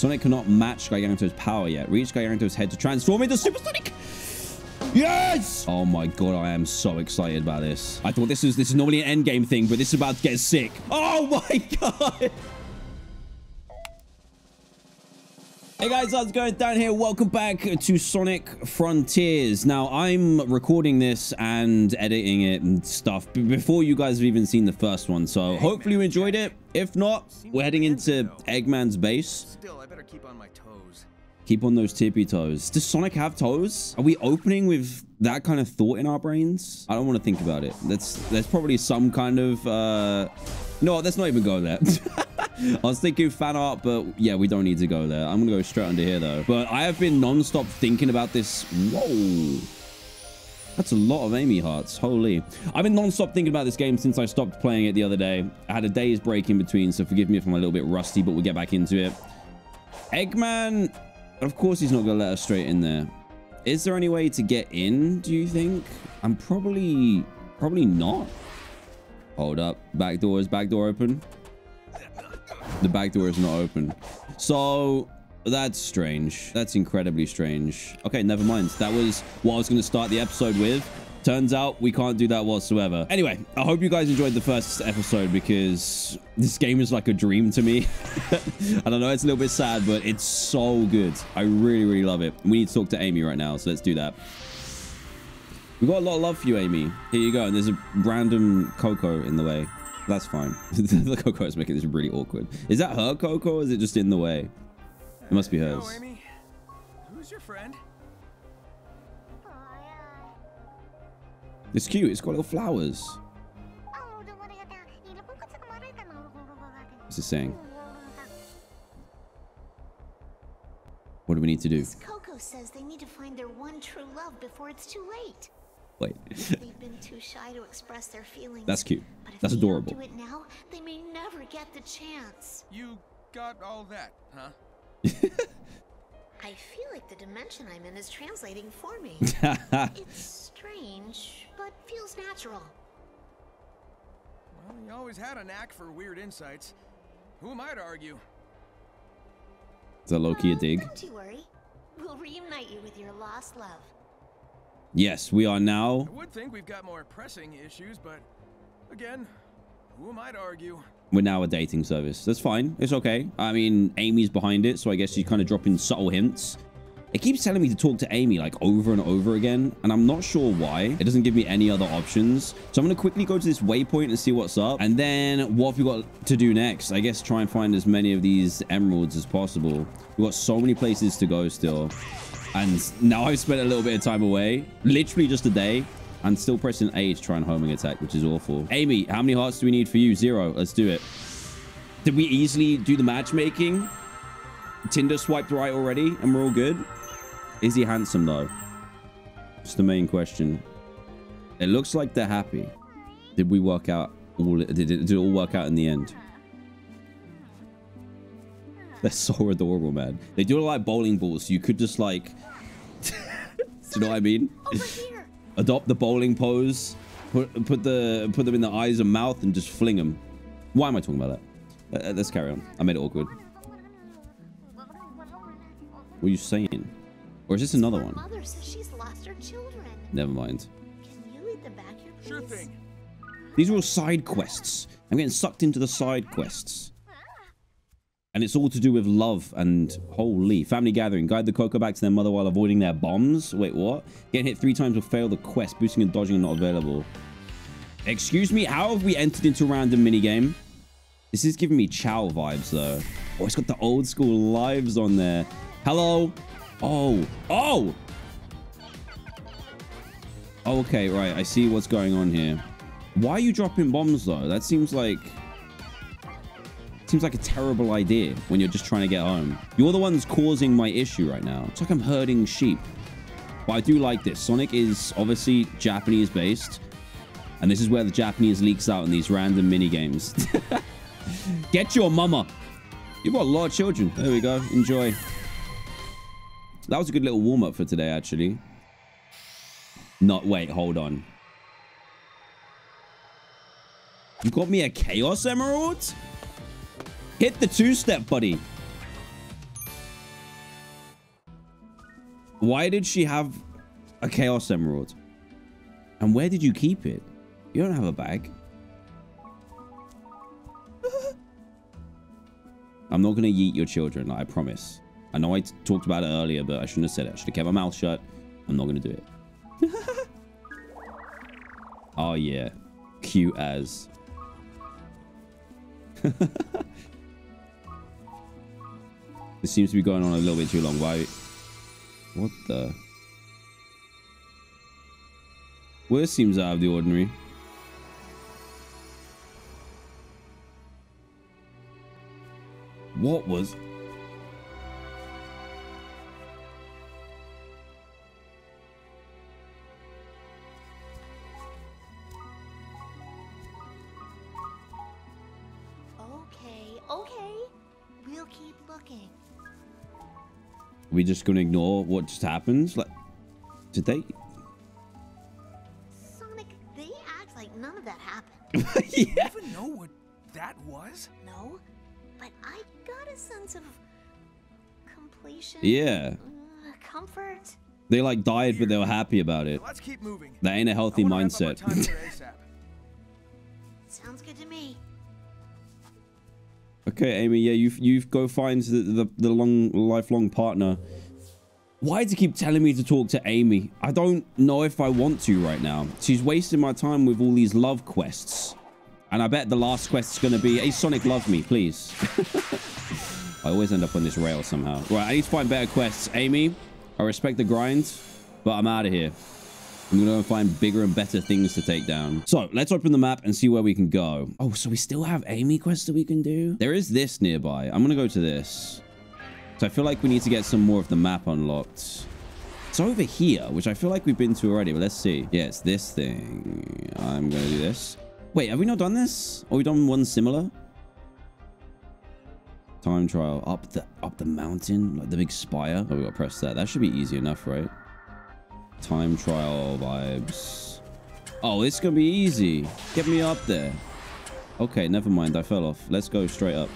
Sonic cannot match Giganto's power yet. Reach Giganto's head to transform into Super Sonic. Yes! Oh my god, I am so excited about this. I thought this is normally an endgame thing, but this is about to get sick. Oh my god! Hey guys, how's it going? Dan here. Welcome back to Sonic Frontiers. Now, I'm recording this and editing it and stuff before you guys have even seen the first one. So hopefully you enjoyed it. If not, we're heading into Eggman's base. Still, I better keep on my toes. Keep on those tippy toes. Does Sonic have toes? Are we opening with that kind of thought in our brains? I don't want to think about it. That's probably some kind of... No, let's not even go there. I was thinking fan art, but yeah, we don't need to go there. I'm gonna go straight under here though. But I have been non-stop thinking about this. Whoa, that's a lot of Amy hearts. Holy. I've been non-stop thinking about this game since I stopped playing it the other day. I had a day's break in between, so forgive me if I'm a little bit rusty, but we'll get back into it. Eggman, of course he's not gonna let us straight in there. Is there any way to get in, do you think? I'm probably not. Hold up, back door open. The back door is not open. So that's strange. That's incredibly strange. Okay, never mind. That was what I was going to start the episode with. Turns out we can't do that whatsoever. Anyway, I hope you guys enjoyed the first episode because this game is like a dream to me. And I know it's a little bit sad, but it's so good. I really, really love it. We need to talk to Amy right now, so let's do that. We've got a lot of love for you, Amy. Here you go. And there's a random Coco in the way. That's fine. The Coco is making this really awkward. Is that her Coco or is it just in the way? It must be hers. No, Amy. Who's your friend? It's cute. It's got little flowers. What's it saying? What do we need to do? Miss Coco says they need to find their one true love before it's too late. Wait. They've been too shy to express their feelings. That's cute. That's adorable. But if they don't do it now, they may never get the chance. You got all that, huh? I feel like the dimension I'm in is translating for me. It's strange, but feels natural. Well, you always had a knack for weird insights. Who am I to argue? Is that Loki a dig? Don't you worry. We'll reunite you with your lost love. Yes, we are now. I would think we've got more pressing issues, but again, who am I to argue? We're now a dating service. That's fine. It's okay. I mean, Amy's behind it, so I guess she's kind of dropping subtle hints. It keeps telling me to talk to Amy like over and over again, and I'm not sure why. It doesn't give me any other options. So I'm going to quickly go to this waypoint and see what's up. And then what have we got to do next? I guess try and find as many of these emeralds as possible. We've got so many places to go still. And now I've spent a little bit of time away, literally just a day. I'm still pressing A to try and homing attack, which is awful. Amy, how many hearts do we need for you? 0. Let's do it. Did we easily do the matchmaking? Tinder swiped right already, and we're all good. Is he handsome, though? It's the main question. It looks like they're happy. Did we work out all... Did it all work out in the end? They're so adorable, man. They do like bowling balls, so you could just, like... Do you know what I mean? Over here. Adopt the bowling pose. Put them in the eyes and mouth and just fling them. Why am I talking about that? Let's carry on. I made it awkward. What are you saying? Or is this another one? Mother says she's lost her children. Never mind. Can you lead them back here, please? Sure thing. These are all side quests. I'm getting sucked into the side quests. And it's all to do with love and holy. Family gathering. Guide the Coco back to their mother while avoiding their bombs. Wait, what? Getting hit 3 times will fail the quest. Boosting and dodging are not available. Excuse me? How have we entered into a random minigame? This is giving me Chao vibes, though. Oh, it's got the old school lives on there. Hello? Oh. Oh! Okay, right. I see what's going on here. Why are you dropping bombs, though? That seems like... Seems like a terrible idea when you're just trying to get home. You're the ones causing my issue right now. It's like I'm herding sheep. But I do like this. Sonic is obviously Japanese based. And this is where the Japanese leaks out in these random mini games. Get your mama. You've got a lot of children. There we go. Enjoy. That was a good little warm up for today, actually. Not wait. Hold on. You got me a Chaos Emerald? Hit the two-step, buddy. Why did she have a Chaos Emerald? And where did you keep it? You don't have a bag. I'm not going to yeet your children, like, I promise. I know I talked about it earlier, but I shouldn't have said it. I should have kept my mouth shut. I'm not going to do it. Oh, yeah. Cute as. This seems to be going on a little bit too long. Why? What the? Well, it seems out of the ordinary. What was? Okay, we'll keep looking. We just gonna ignore what just happens? Like, did they? Sonic, they act like none of that happened. Yeah. Do you even know what that was? No, but I got a sense of completion. Yeah. Comfort. They like died, but they were happy about it. Now let's keep moving. That ain't a healthy mindset. Sounds good to me. Okay, Amy, yeah, you've go find the lifelong partner. Why do you keep telling me to talk to Amy? I don't know if I want to right now. She's wasting my time with all these love quests. And I bet the last quest is going to be, hey, Sonic, love me, please. I always end up on this rail somehow. Right, I need to find better quests. Amy, I respect the grind, but I'm out of here. I'm going to go and find bigger and better things to take down. So let's open the map and see where we can go. Oh, so we still have Amy quests that we can do? There is this nearby. I'm going to go to this. So I feel like we need to get some more of the map unlocked. It's over here, which I feel like we've been to already, but let's see. Yeah, it's this thing. I'm going to do this. Wait, have we not done this? Or we done one similar? Time trial up the mountain, like the big spire. Oh, we got to press that. That should be easy enough, right? Time trial vibes. Oh, it's gonna be easy. Get me up there. Okay, never mind, I fell off. Let's go straight up.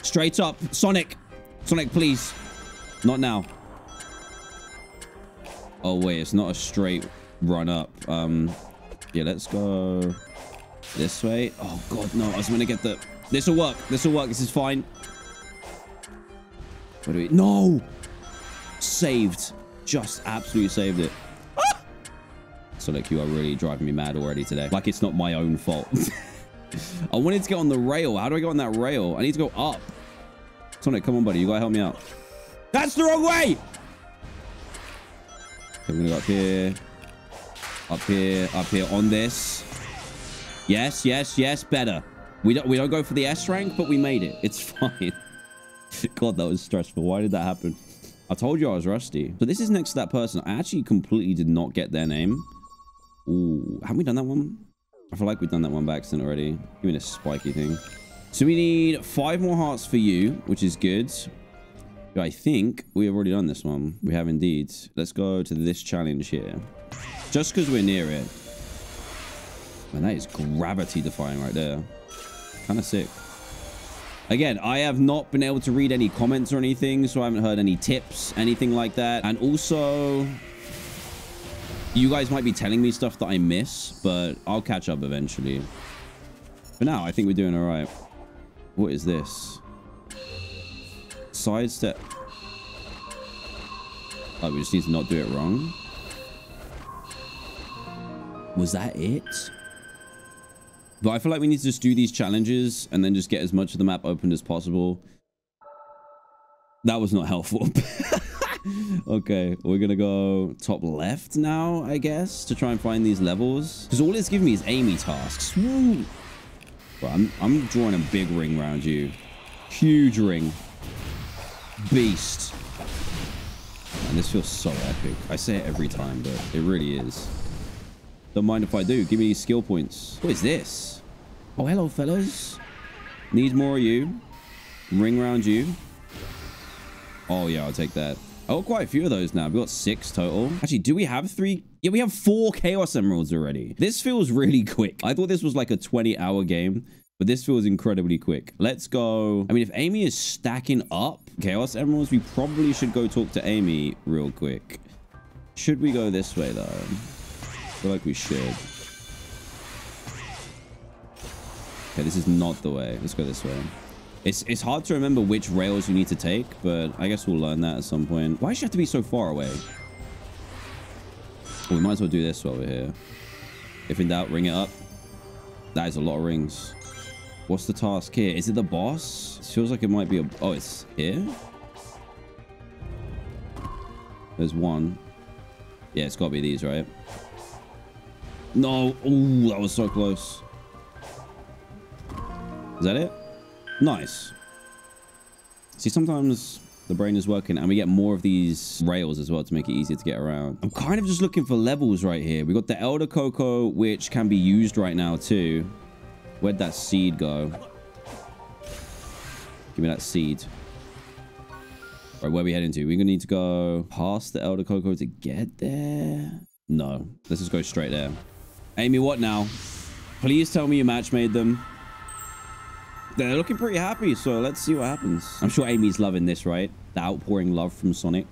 Straight up. Sonic, please. Not now. Oh wait, it's not a straight run up. Yeah, let's go this way. Oh god, no, I was gonna get the— this'll work. This is fine. What do we— no, saved. Just absolutely saved it. Sonic, you are really driving me mad already today. Like, it's not my own fault. I wanted to get on the rail. How do I go on that rail? I need to go up. Sonic, come on, buddy. You gotta help me out. That's the wrong way! Okay, we're gonna go up here. Up here. Up here. On this. Yes, yes, yes. Better. We don't go for the S rank, but we made it. It's fine. God, that was stressful. Why did that happen? I told you I was rusty. So this is next to that person. I actually completely did not get their name. Ooh, haven't we done that one? I feel like we've done that one by accident already. Give me this spiky thing. So we need 5 more hearts for you, which is good. I think we have already done this one. We have indeed. Let's go to this challenge here. Just because we're near it. Man, that is gravity defying right there. Kind of sick. Again, I have not been able to read any comments or anything, so I haven't heard any tips, anything like that. And also, you guys might be telling me stuff that I miss, but I'll catch up eventually. For now, I think we're doing all right. What is this? Sidestep. Oh, we just need to not do it wrong. Was that it? But I feel like we need to just do these challenges and then just get as much of the map opened as possible. That was not helpful. Okay, we're going to go top left now, I guess, to try and find these levels. Because all it's giving me is Amy tasks. Woo! Well, I'm drawing a big ring around you. Huge ring. Beast. Man, this feels so epic. I say it every time, but it really is. Don't mind if I do. Give me skill points. What is this? Oh, hello, fellas. Need more of you. Ring around you. Oh, yeah, I'll take that. Oh, quite a few of those now. We've got 6 total. Actually, do we have 3? Yeah, we have 4 Chaos Emeralds already. This feels really quick. I thought this was like a 20-hour game, but this feels incredibly quick. Let's go. I mean, if Amy is stacking up Chaos Emeralds, we probably should go talk to Amy real quick. Should we go this way, though? I feel like we should. Okay, this is not the way. Let's go this way. It's hard to remember which rails you need to take, but I guess we'll learn that at some point. Why does she have to be so far away? Well, we might as well do this while we're here. If in doubt, ring it up. That is a lot of rings. What's the task here? Is it the boss? It feels like it might be a... Oh, it's here? There's one. Yeah, it's got to be these, right? No. Ooh, that was so close. Is that it? Nice. See, sometimes the brain is working and we get more of these rails as well to make it easier to get around. I'm kind of just looking for levels right here. We got the Elder Coco, which can be used right now too. Where'd that seed go? Give me that seed. Right, where are we heading to? We're gonna need to go past the Elder Coco to get there. No, let's just go straight there. Amy, what now? Please tell me you match made them. They're looking pretty happy, so let's see what happens. I'm sure Amy's loving this, right? The outpouring love from Sonic.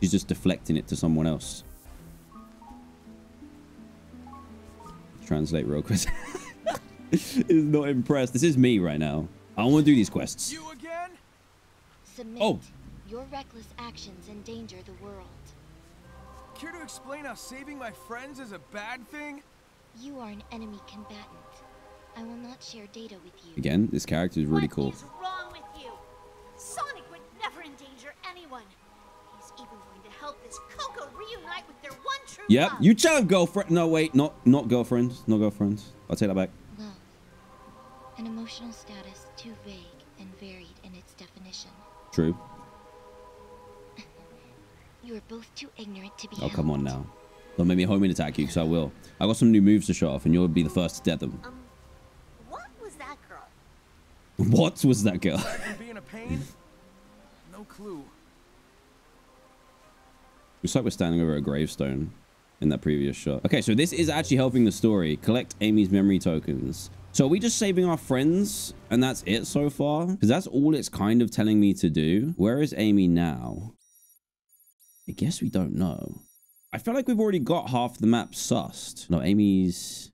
She's just deflecting it to someone else. Translate real quick. Is not impressed. This is me right now. I don't want to do these quests. You again? Submit. Oh. Your reckless actions endanger the world. Care to explain how saving my friends is a bad thing? You are an enemy combatant. I will not share data with you. Again, this character is really cool. What is wrong with you? Sonic would never endanger anyone. He's even going to help this Coco reunite with their one true love. You tell him, girlfriend. No, wait, not girlfriends. No girlfriends. I'll take that back. Love. An emotional status too vague and varied in its definition. True. You are both too ignorant to be helped. Oh, come on now. Don't make me homing attack you, because I will. I got some new moves to show off, and you'll be the first to death them. What was that girl? Being a pain? No clue. Looks like we're standing over a gravestone in that previous shot. Okay, so this is actually helping the story. Collect Amy's memory tokens. So are we just saving our friends and that's it so far? Because that's all it's kind of telling me to do. Where is Amy now? I guess we don't know. I feel like we've already got half the map sussed. No, Amy's...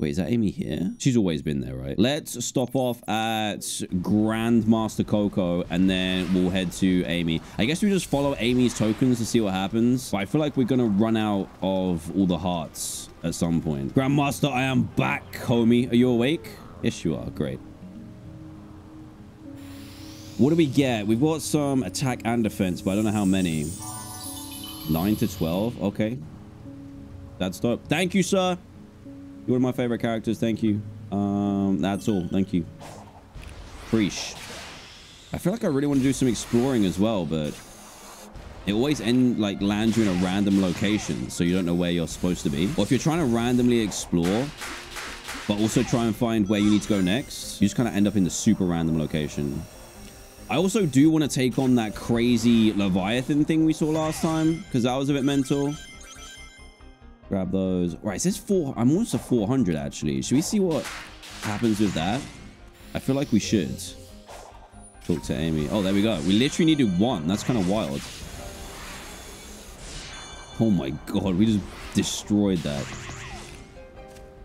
Wait, is that Amy here? She's always been there, right? Let's stop off at Grandmaster Coco and then we'll head to Amy. I guess we just follow Amy's tokens to see what happens. But I feel like we're going to run out of all the hearts at some point. Grandmaster, I am back, homie. Are you awake? Yes, you are. Great. What do we get? We've got some attack and defense, but I don't know how many. 9 to 12. Okay. That's dope. Thank you, sir. You're one of my favorite characters. Thank you. That's all. Thank you. Preach. I feel like I really want to do some exploring as well, but it always lands you in a random location, so you don't know where you're supposed to be. Or if you're trying to randomly explore, but also try and find where you need to go next, you just kind of end up in the super random location. I also do want to take on that crazy Leviathan thing we saw last time, because that was a bit mental. Grab those. All right, it says 4. I'm almost at 400, actually. Should we see what happens with that? I feel like we should. Talk to Amy. Oh, there we go. We literally needed 1. That's kind of wild. Oh, my God. We just destroyed that.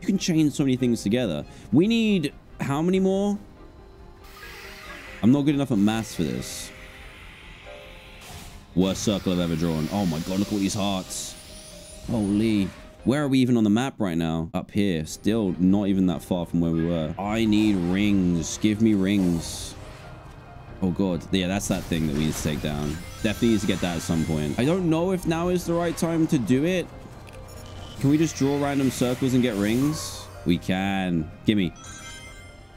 You can chain so many things together. We need how many more? I'm not good enough at maths for this. Worst circle I've ever drawn. Oh, my God. Look at all these hearts. Holy, where are we even on the map right now? Up here, still not even that far from where we were. I need rings. Give me rings. Oh God, yeah, that's that thing that we need to take down. Definitely needs to get that at some point. I don't know if now is the right time to do it. Can we just draw random circles and get rings? We can. Gimme.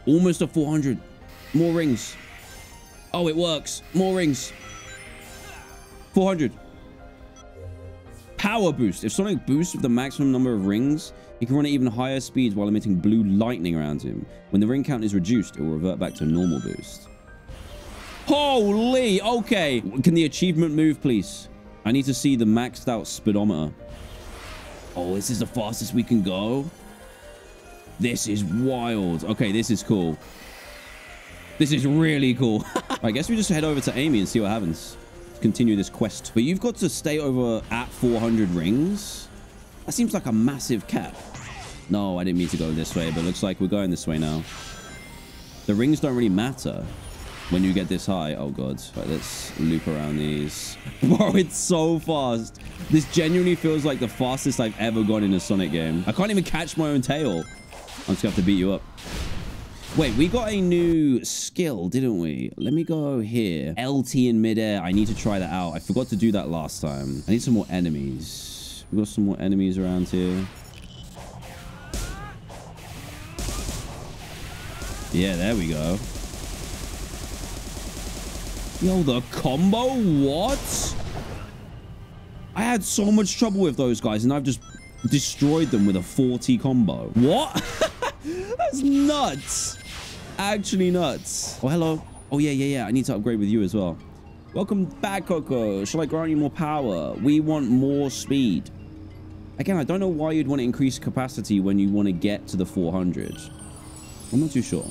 Almost a 400. More rings. Oh, it works. More rings. 400. Power boost. If Sonic boosts with the maximum number of rings, he can run at even higher speeds while emitting blue lightning around him. When the ring count is reduced, it will revert back to a normal boost. Holy! Okay. Can the achievement move, please? I need to see the maxed out speedometer. Oh, this is the fastest we can go? This is wild. Okay, this is cool. This is really cool. I guess we just head over to Amy and see what happens. continue this quest. But you've got to stay over at 400 rings. That seems like a massive cap. No, I didn't mean to go this way, but it looks like we're going this way now. The rings don't really matter when you get this high. Oh, God. Right, let's loop around these. Bro, it's so fast. This genuinely feels like the fastest I've ever gone in a Sonic game. I can't even catch my own tail. I'm just going to have to beat you up. Wait, we got a new skill, didn't we? Let me go here. LT in midair. I need to try that out. I forgot to do that last time. I need some more enemies. We've got some more enemies around here. Yeah, there we go. Yo, the combo? What? I had so much trouble with those guys, and I've just destroyed them with a 40 combo. What? That's nuts. Actually nuts. Oh, hello. Oh, yeah. I need to upgrade with you as well. Welcome back, Coco. Shall I grant you more power? We want more speed. Again, I don't know why you'd want to increase capacity when you want to get to the 400. I'm not too sure.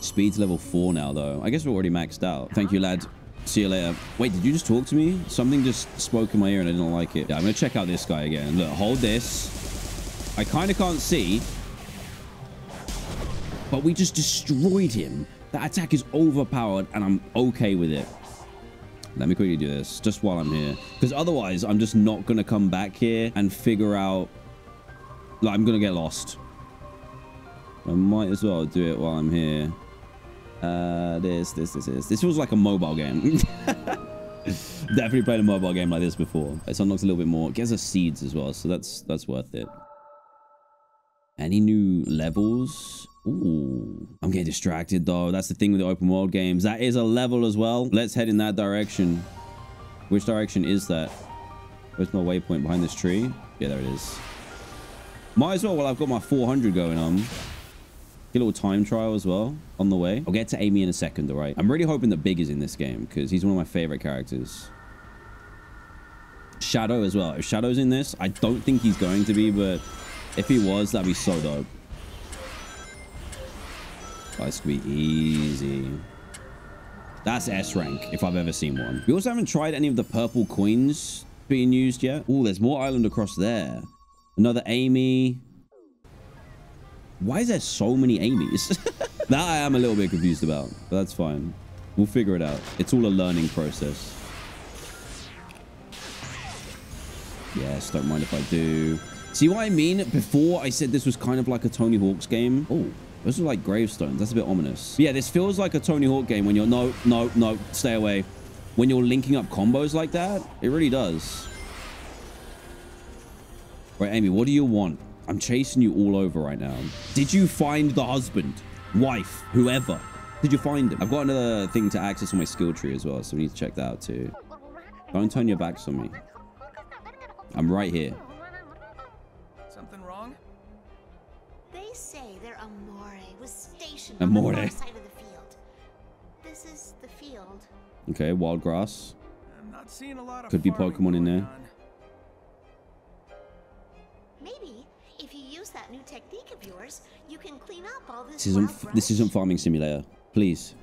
Speed's level 4 now, though. I guess we're already maxed out. Thank you, lad. See you later. Wait, did you just talk to me? Something just spoke in my ear and I didn't like it. Yeah, I'm going to check out this guy again. Look, hold this. I kind of can't see. But we just destroyed him. That attack is overpowered and I'm okay with it. Let me quickly do this just while I'm here. Because otherwise, I'm just not going to come back here and figure out... Like, I'm going to get lost. I might as well do it while I'm here. This feels like a mobile game. Definitely played a mobile game like this before. It's unlocked a little bit more. It gives us seeds as well, so that's worth it. Any new levels? Ooh. I'm getting distracted, though. That's the thing with the open world games. That is a level as well. Let's head in that direction. Which direction is that? Where's my waypoint? Behind this tree? Yeah, there it is. Might as well while I've got my 400 going on. Get a little time trial as well on the way. I'll get to Amy in a second, all right? I'm really hoping that Big is in this game because he's one of my favorite characters. Shadow as well. If Shadow's in this, I don't think he's going to be, but if he was, that'd be so dope. This could be easy. That's S rank, if I've ever seen one. We also haven't tried any of the purple coins being used yet. Oh, there's more island across there. Another Amy. Why is there so many Amys? That I am a little bit confused about, but that's fine. We'll figure it out. It's all a learning process. Yes, don't mind if I do. See what I mean? Before I said this was kind of like a Tony Hawk's game. Oh, those are like gravestones. That's a bit ominous. But yeah, this feels like a Tony Hawk game when you're... No, stay away. When you're linking up combos like that, it really does. Right, Amy, what do you want? I'm chasing you all over right now. Did you find the husband, wife, whoever? Did you find him? I've got another thing to access on my skill tree as well, so we need to check that out too. Don't turn your backs on me. I'm right here. Something wrong? They say their Amore was stationed on the far side of the field. This is the field. Okay, wild grass. I'm not seeing a lot of. Could be Pokemon in there. Maybe. If you use that new technique of yours, you can clean up all this. This isn't Farming Simulator, please.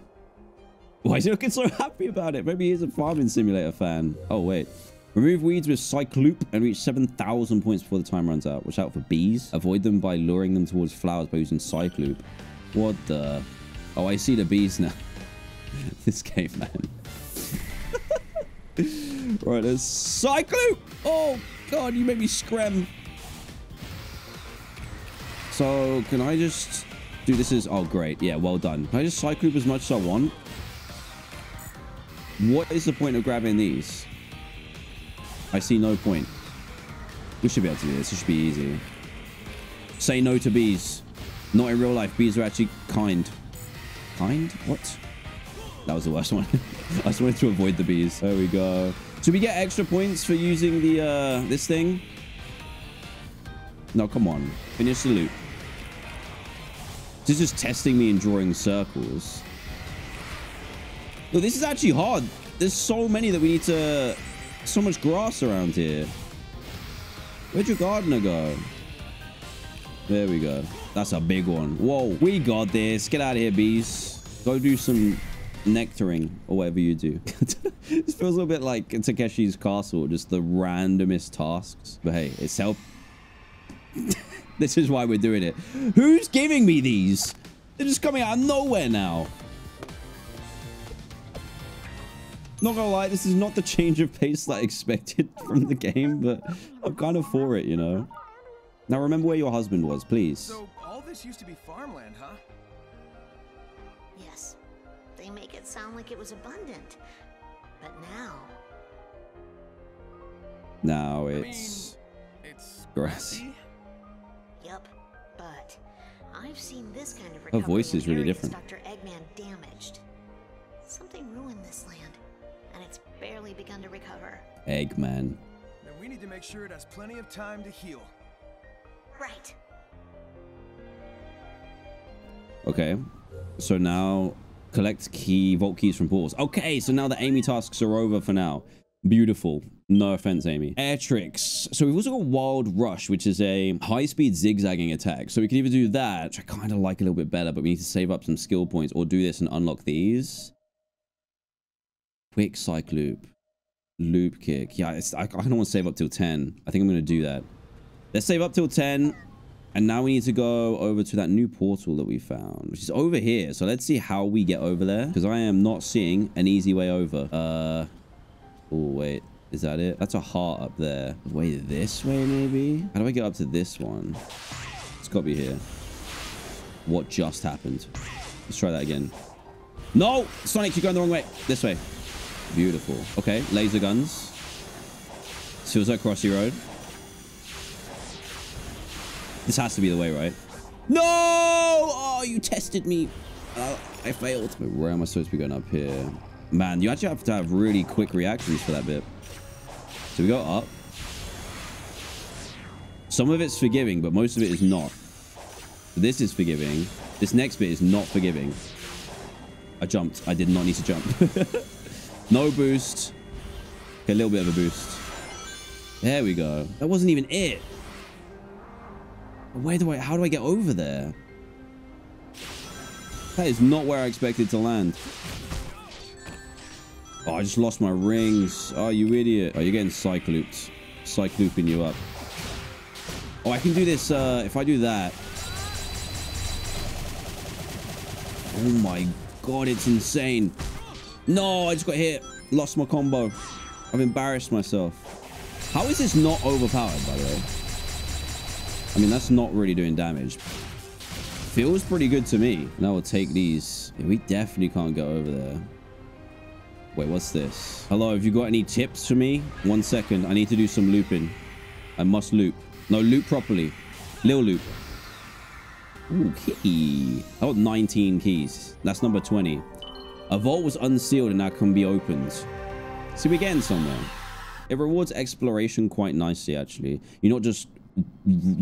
Why is he looking so happy about it? Maybe he's a Farming Simulator fan. Oh wait, remove weeds with Cyclope and reach 7,000 points before the time runs out. Watch out for bees. Avoid them by luring them towards flowers by using Cyclope. What the? Oh, I see the bees now. This caveman. Right, there's Cyclope. Oh God, you made me scram. So, can I just do this as... Oh, great. Yeah, well done. Can I just Cyclope as much as I want? What is the point of grabbing these? I see no point. We should be able to do this. It should be easy. Say no to bees. Not in real life. Bees are actually kind. Kind? What? That was the worst one. I just wanted to avoid the bees. There we go. Should we get extra points for using the this thing? No, come on. Finish the loop. This is just testing me and drawing circles. No, this is actually hard. There's so many that we need to... So much grass around here. Where'd your gardener go? There we go. That's a big one. Whoa, we got this. Get out of here, bees. Go do some nectaring or whatever you do. It feels a little bit like Takeshi's Castle, just the randomest tasks. But hey, it's help. This is why we're doing it. Who's giving me these? They're just coming out of nowhere now. Not gonna lie, this is not the change of pace that I expected from the game, but I'm kind of for it, you know. Now remember where your husband was, please. So all this used to be farmland, huh? Yes. They make it sound like it was abundant, but now it's grassy. Yep, but I've seen this kind of recovery. Her voice is really different. Dr. Eggman damaged. Something ruined this land, and it's barely begun to recover. Eggman. Then we need to make sure it has plenty of time to heal. Right. Okay, so now collect vault keys from pools. Okay, so now the Amy tasks are over for now. Beautiful. No offense, Amy. Air tricks. So we've also got Wild Rush, which is a high-speed zigzagging attack. So we can either do that, which I kind of like a little bit better, but we need to save up some skill points, or do this and unlock these. Quick psych loop. Loop kick. Yeah, I don't want to save up till 10. I think I'm going to do that. Let's save up till 10. And now we need to go over to that new portal that we found, which is over here. So let's see how we get over there, because I am not seeing an easy way over. Oh, wait. Is that it? That's a heart up there. Wait, this way, maybe? How do I get up to this one? It's got to be here. What just happened? Let's try that again. No! Sonic, you're going the wrong way. This way. Beautiful. Okay, laser guns. This feels like Crossy Road. This has to be the way, right? No! Oh, you tested me. Oh, I failed. Wait, where am I supposed to be going up here? Man, you actually have to have really quick reactions for that bit. So we go up. Some of it's forgiving, but most of it is not. This is forgiving. This next bit is not forgiving. I jumped. I did not need to jump. No boost. Okay, a little bit of a boost. There we go. That wasn't even it. How do I get over there? That is not where I expected to land. Oh, I just lost my rings. Oh, you idiot. Oh, you're getting cyclooped. Cyclooping you up. Oh, I can do this. If I do that. Oh my God, it's insane. No, I just got hit. Lost my combo. I've embarrassed myself. How is this not overpowered, by the way? I mean, that's not really doing damage. Feels pretty good to me. And I will take these. We definitely can't go over there. Wait, what's this? Hello, have you got any tips for me? 1 second. I need to do some looping. I must loop. No, loop properly. Little loop. Ooh, key. I got 19 keys. That's number 20. A vault was unsealed and now can be opened. So we're getting somewhere. It rewards exploration quite nicely, actually. You're not just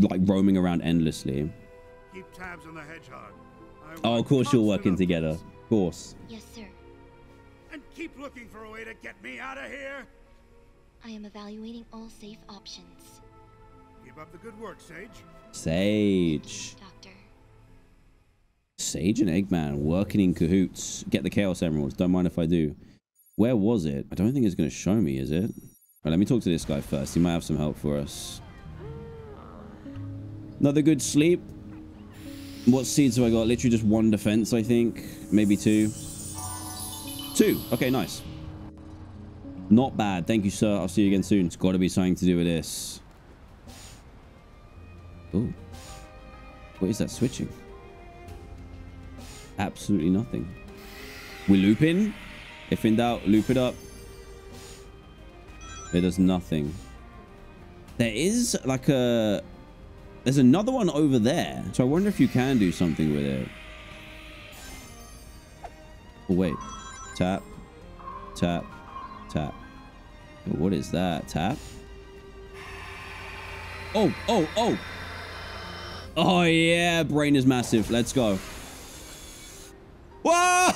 like roaming around endlessly. Keep tabs on the hedgehog. Oh, of course you're working together. Of course. Yes, sir. And keep looking for a way to get me out of here. I am evaluating all safe options. Keep up the good work, Sage. Sage. Doctor. Sage and Eggman working in cahoots. Get the Chaos Emeralds. Don't mind if I do. Where was it? I don't think it's going to show me, is it? All right, let me talk to this guy first. He might have some help for us. Another good sleep. What seeds have I got? Literally just 1 defense, I think. Maybe 2. 2. Okay, nice. Not bad. Thank you, sir. I'll see you again soon. It's got to be something to do with this. Ooh. What is that switching? Absolutely nothing. We loop in. If in doubt, loop it up. It does nothing. There is like a... There's another one over there. So I wonder if you can do something with it. Oh, wait. Tap. Tap. Tap. Oh, what is that? Tap? Oh, oh, oh. Oh, yeah. Brain is massive. Let's go. Whoa!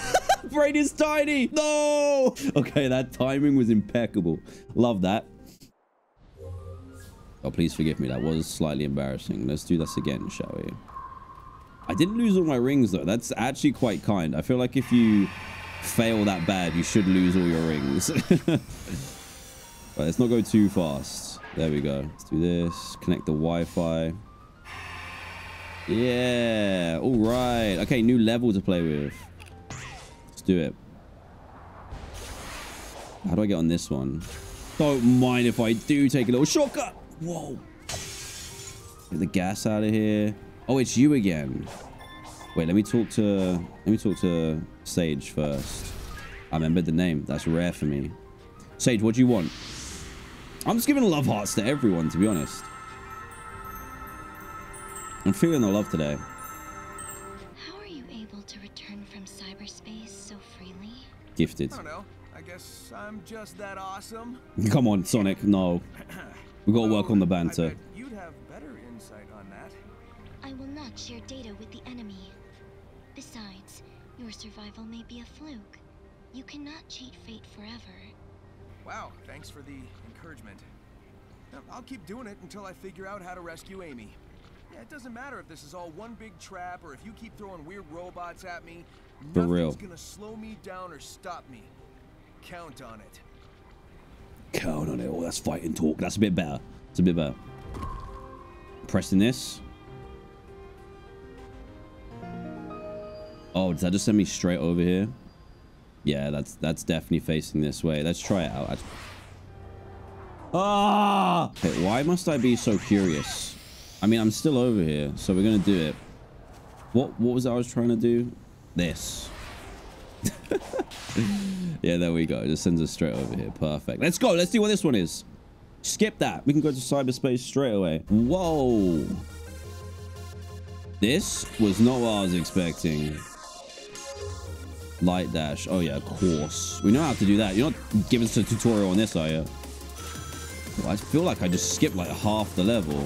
Brain is tiny. No! Okay, that timing was impeccable. Love that. Oh, please forgive me. That was slightly embarrassing. Let's do this again, shall we? I didn't lose all my rings, though. That's actually quite kind. I feel like if you fail that bad, you should lose all your rings. Right, let's not go too fast. There we go. Let's do this. Connect the Wi-Fi. Yeah. All right. Okay, new level to play with. Let's do it. How do I get on this one? Don't mind if I do take a little shortcut. Whoa. Get the gas out of here. Oh, it's you again. Wait, let me talk to Sage first. I remembered the name. That's rare for me. Sage, what do you want? I'm just giving love hearts to everyone, to be honest. I'm feeling the love today. How are you able to return from cyberspace so freely? Gifted. I don't know. I guess I'm just that awesome. Come on, Sonic. No. We got to work on the banter. I bet you'd have better insight on that. I will not share data with the enemy. Besides, your survival may be a fluke. You cannot cheat fate forever. Wow, thanks for the encouragement. I'll keep doing it until I figure out how to rescue Amy. Yeah, it doesn't matter if this is all one big trap or if you keep throwing weird robots at me. For nothing's real. Gonna slow me down or stop me. Count on it. Count on it. Oh, that's fighting talk. That's a bit better. It's a bit better. Pressing this. Oh, does that just send me straight over here? Yeah, that's definitely facing this way. Let's try it out. Ah! Okay, why must I be so curious? I mean, I'm still over here, so we're gonna do it. What was I was trying to do? This. Yeah, there we go. It just sends us straight over here. Perfect. Let's go. Let's see what this one is. Skip that. We can go to cyberspace straight away. Whoa. This was not what I was expecting. Light dash. Oh, yeah, of course. We know how to do that. You're not giving us a tutorial on this, are you? Well, I feel like I just skipped like half the level.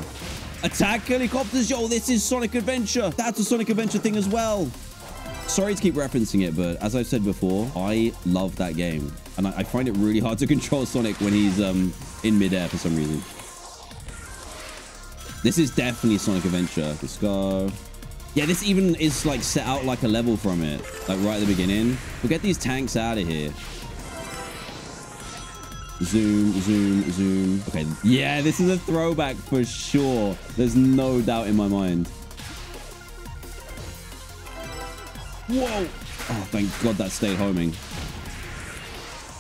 Attack helicopters. Yo, this is Sonic Adventure. That's a Sonic Adventure thing as well. Sorry to keep referencing it, but as I've said before, I love that game. And I find it really hard to control Sonic when he's in midair for some reason. This is definitely Sonic Adventure. Let's go. Yeah, this even is like set out like a level from it, like right at the beginning. We'll get these tanks out of here. Zoom, zoom, zoom. Okay. Yeah, this is a throwback for sure. There's no doubt in my mind. Whoa. Oh, thank God that stayed homing.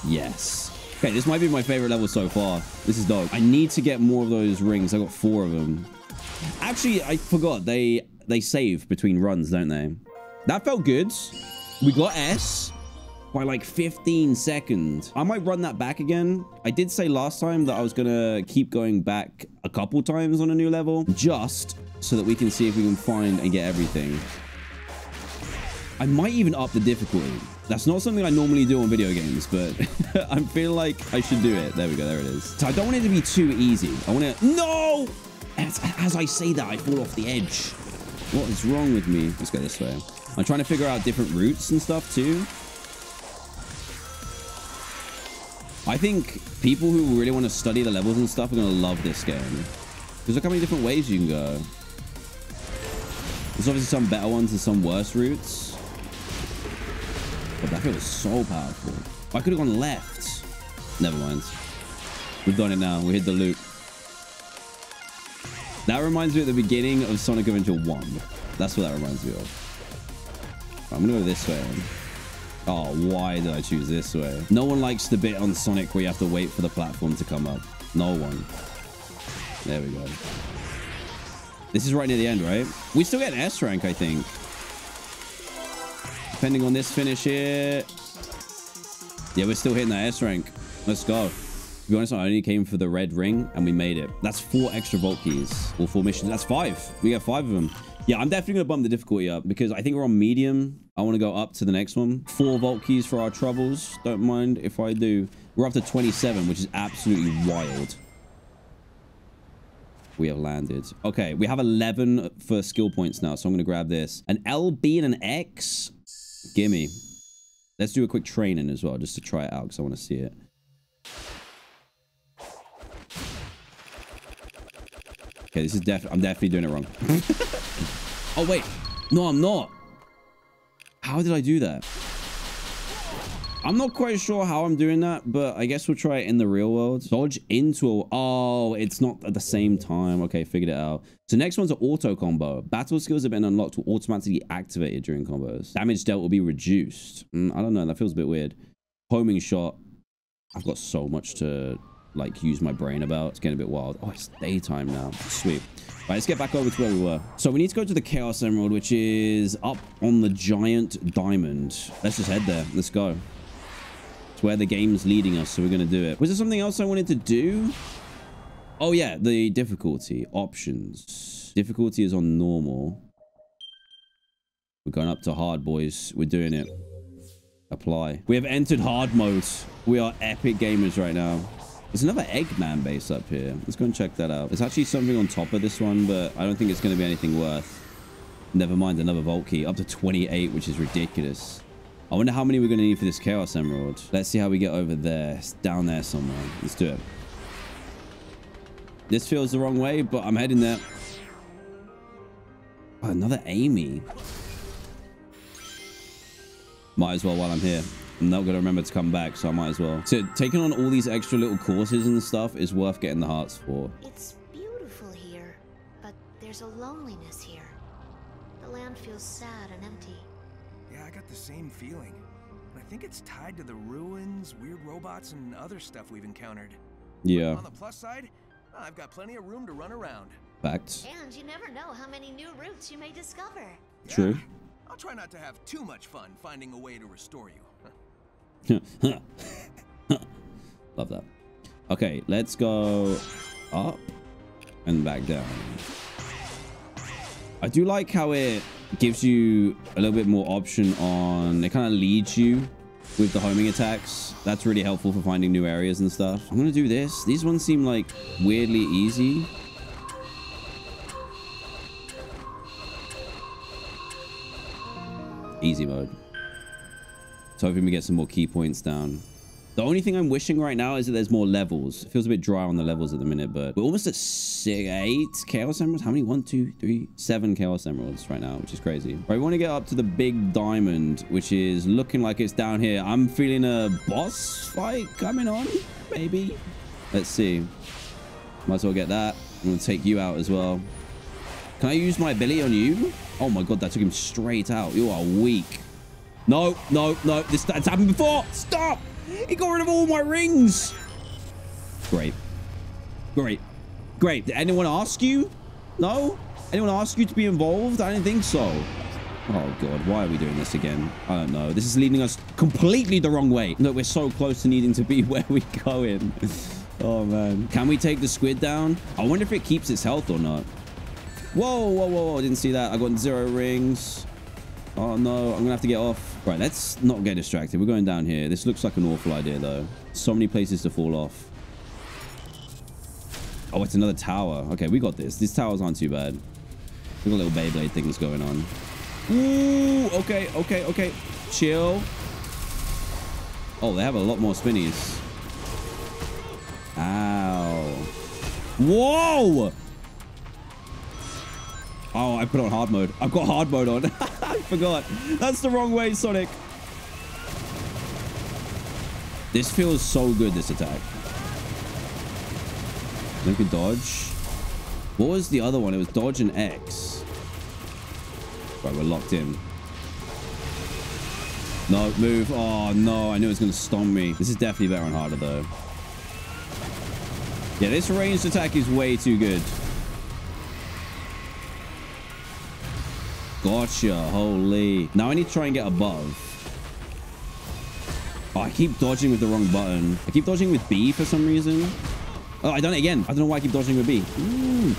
Yes. Okay, this might be my favorite level so far. This is dope. I need to get more of those rings. I got 4 of them. Actually, I forgot. They save between runs, don't they? That felt good. We got S by like 15 seconds. I might run that back again. I did say last time that I was gonna keep going back a couple times on a new level, just so that we can see if we can find and get everything. I might even up the difficulty. That's not something I normally do on video games, but I feel like I should do it. There we go, there it is. So I don't want it to be too easy. I want to, no! As I say that, I fall off the edge. What is wrong with me? Let's go this way. I'm trying to figure out different routes and stuff too. I think people who really want to study the levels and stuff are going to love this game. Because look how many different ways you can go. There's obviously some better ones and some worse routes. But that feels so powerful. I could have gone left. Never mind. We've done it now. We hit the loop. That reminds me of the beginning of Sonic Adventure 1. That's what that reminds me of. I'm going to go this way. Oh, why did I choose this way? No one likes the bit on Sonic where you have to wait for the platform to come up. No one. There we go. This is right near the end, right? We still get an S rank, I think. Depending on this finish here. Yeah, we're still hitting that S rank. Let's go. To be honest, I only came for the red ring and we made it. That's 4 extra vault keys. All 4 missions. That's 5. We got 5 of them. Yeah, I'm definitely going to bump the difficulty up because I think we're on medium. I want to go up to the next one. 4 vault keys for our troubles. Don't mind if I do. We're up to 27, which is absolutely wild. We have landed. Okay, we have 11 for skill points now, so I'm going to grab this. An LB and an X? Gimme. Let's do a quick training as well just to try it out because I want to see it. Okay, this is I'm definitely doing it wrong. Oh, wait. No, I'm not. How did I do that? I'm not quite sure how I'm doing that, but I guess we'll try it in the real world. Dodge into a... Oh, it's not at the same time. Okay, figured it out. So next one's an auto combo. Battle skills have been unlocked or automatically activated during combos. Damage dealt will be reduced. I don't know. That feels a bit weird. Homing shot. I've got so much to, like, use my brain about. It's getting a bit wild. Oh, it's daytime now. Sweet. Right, let's get back over to where we were. So we need to go to the Chaos Emerald, which is up on the giant diamond. Let's just head there. Let's go. It's where the game's leading us, so we're going to do it. Was there something else I wanted to do? Oh, yeah. The difficulty. Options. Difficulty is on normal. We're going up to hard, boys. We're doing it. Apply. We have entered hard mode. We are epic gamers right now. There's another Eggman base up here. Let's go and check that out. There's actually something on top of this one, but I don't think it's going to be anything worth. Never mind, another vault key. Up to 28, which is ridiculous. I wonder how many we're going to need for this Chaos Emerald. Let's see how we get over there. It's down there somewhere. Let's do it. This feels the wrong way, but I'm heading there. Oh, another Amy. Might as well while I'm here. I'm not going to remember to come back, so I might as well. So taking on all these extra little courses and stuff is worth getting the hearts for. It's beautiful here, but there's a loneliness here. The land feels sad and empty. Yeah, I got the same feeling. I think it's tied to the ruins, weird robots, and other stuff we've encountered. Yeah. On the plus side, I've got plenty of room to run around. Facts. And you never know how many new routes you may discover. True. Yeah, I'll try not to have too much fun finding a way to restore you. Love that. Okay, let's go up and back down. I do like how it gives you a little bit more option on it. Kind of leads you with the homing attacks. That's really helpful for finding new areas and stuff. I'm gonna do this. These ones seem like weirdly easy. Easy mode. So hoping we get some more key points down. The only thing I'm wishing right now is that there's more levels. It feels a bit dry on the levels at the minute, but we're almost at 8 Chaos Emeralds. How many? 7 Chaos Emeralds right now, which is crazy. Right, we want to get up to the big diamond, which is looking like it's down here. I'm feeling a boss fight coming on, maybe. Let's see. Might as well get that. I'm going to take you out as well. Can I use my ability on you? Oh my God, that took him straight out. You are weak. No, no, no. It's happened before. Stop. He got rid of all my rings. Great. Great. Great. Did anyone ask you? No? Anyone ask you to be involved? I don't think so. Oh, God. Why are we doing this again? I don't know. This is leading us completely the wrong way. No, we're so close to needing to be where we're going. Oh, man. Can we take the squid down? I wonder if it keeps its health or not. Whoa, whoa, whoa. I didn't see that. I got 0 rings. Oh, no. I'm going to have to get off. Right, let's not get distracted. We're going down here. This looks like an awful idea, though. So many places to fall off. Oh, it's another tower. Okay, we got this. These towers aren't too bad. We've got little Beyblade things going on. Ooh, okay, okay, okay. Chill. Oh, they have a lot more spinnies. Ow. Whoa! Oh, I put on hard mode. I've got hard mode on. I forgot. That's the wrong way, Sonic. This feels so good, this attack. Then we dodge. What was the other one? It was dodge and X. Right, we're locked in. No, move. Oh, no. I knew it was going to stomp me. This is definitely better and harder, though. Yeah, this ranged attack is way too good. Gotcha. Holy. Now I need to try and get above. Oh, I keep dodging with the wrong button. I keep dodging with B for some reason. Oh, I done it again. I don't know why I keep dodging with B. Ooh.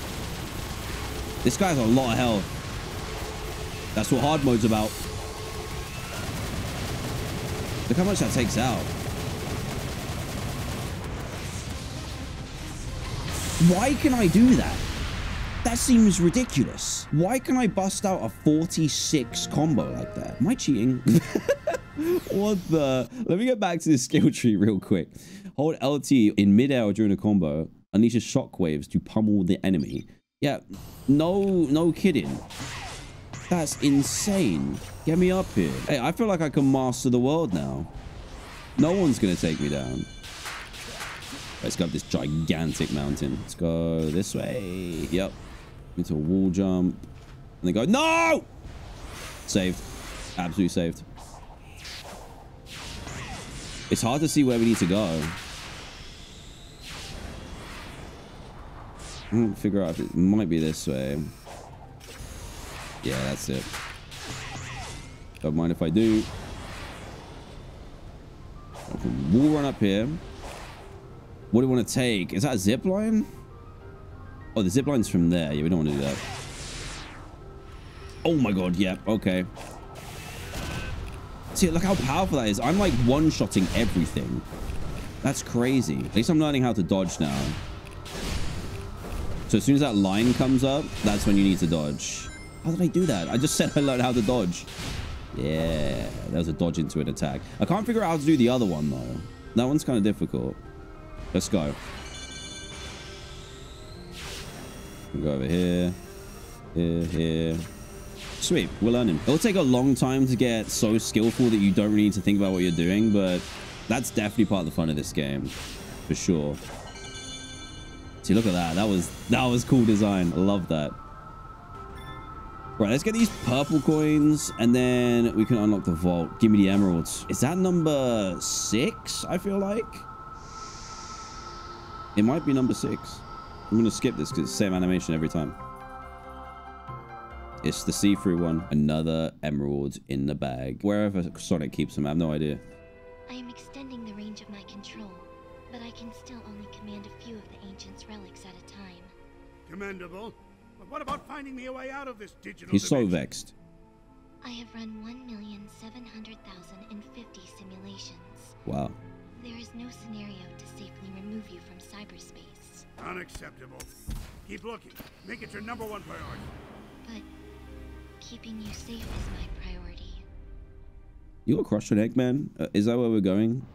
This guy's a lot of health. That's what hard mode's about. Look how much that takes out. Why can I do that? That seems ridiculous. Why can I bust out a 46 combo like that? Am I cheating? What the? Let me get back to this skill tree real quick. Hold LT in midair during a combo. Unleashes shockwaves to pummel the enemy. Yeah, no kidding. That's insane. Get me up here. Hey, I feel like I can master the world now. No one's going to take me down. Let's go up this gigantic mountain. Let's go this way. Yep. Into a wall jump. And then go. No! Saved. Absolutely saved. It's hard to see where we need to go. I can't figure out if it might be this way. Yeah, that's it. Don't mind if I do. We'll run up here. What do we want to take? Is that a zip line? Oh, the zip line's from there. Yeah, we don't want to do that. Oh my god, yeah, okay. See, look how powerful that is. I'm like one-shotting everything. That's crazy. At least I'm learning how to dodge now. So as soon as that line comes up, that's when you need to dodge. How did I do that? I just said I learned how to dodge. Yeah, that was a dodge into an attack. I can't figure out how to do the other one, though. That one's kind of difficult. Let's go. We'll go over here. Here, here. Sweet, we're learning. It'll take a long time to get so skillful that you don't really need to think about what you're doing, but that's definitely part of the fun of this game, for sure. See, look at that. That was cool design. I love that. Right, let's get these purple coins, and then we can unlock the vault. Give me the emeralds. Is that number 6, I feel like? It might be number 6. I'm going to skip this because it's the same animation every time. It's the see-through one. Another emerald in the bag. Wherever Sonic keeps them, I have no idea. I am extending the range of my control, but I can still only command a few of the Ancient's relics at a time. Commendable. But what about finding me a way out of this digital He's dimension? So vexed. I have run 1,700,050 simulations. Wow. There is no scenario to safely remove you from cyberspace. Unacceptable. Keep looking. Make it your #1 priority. But keeping you safe is my priority. You got crushed on Eggman? Is that where we're going?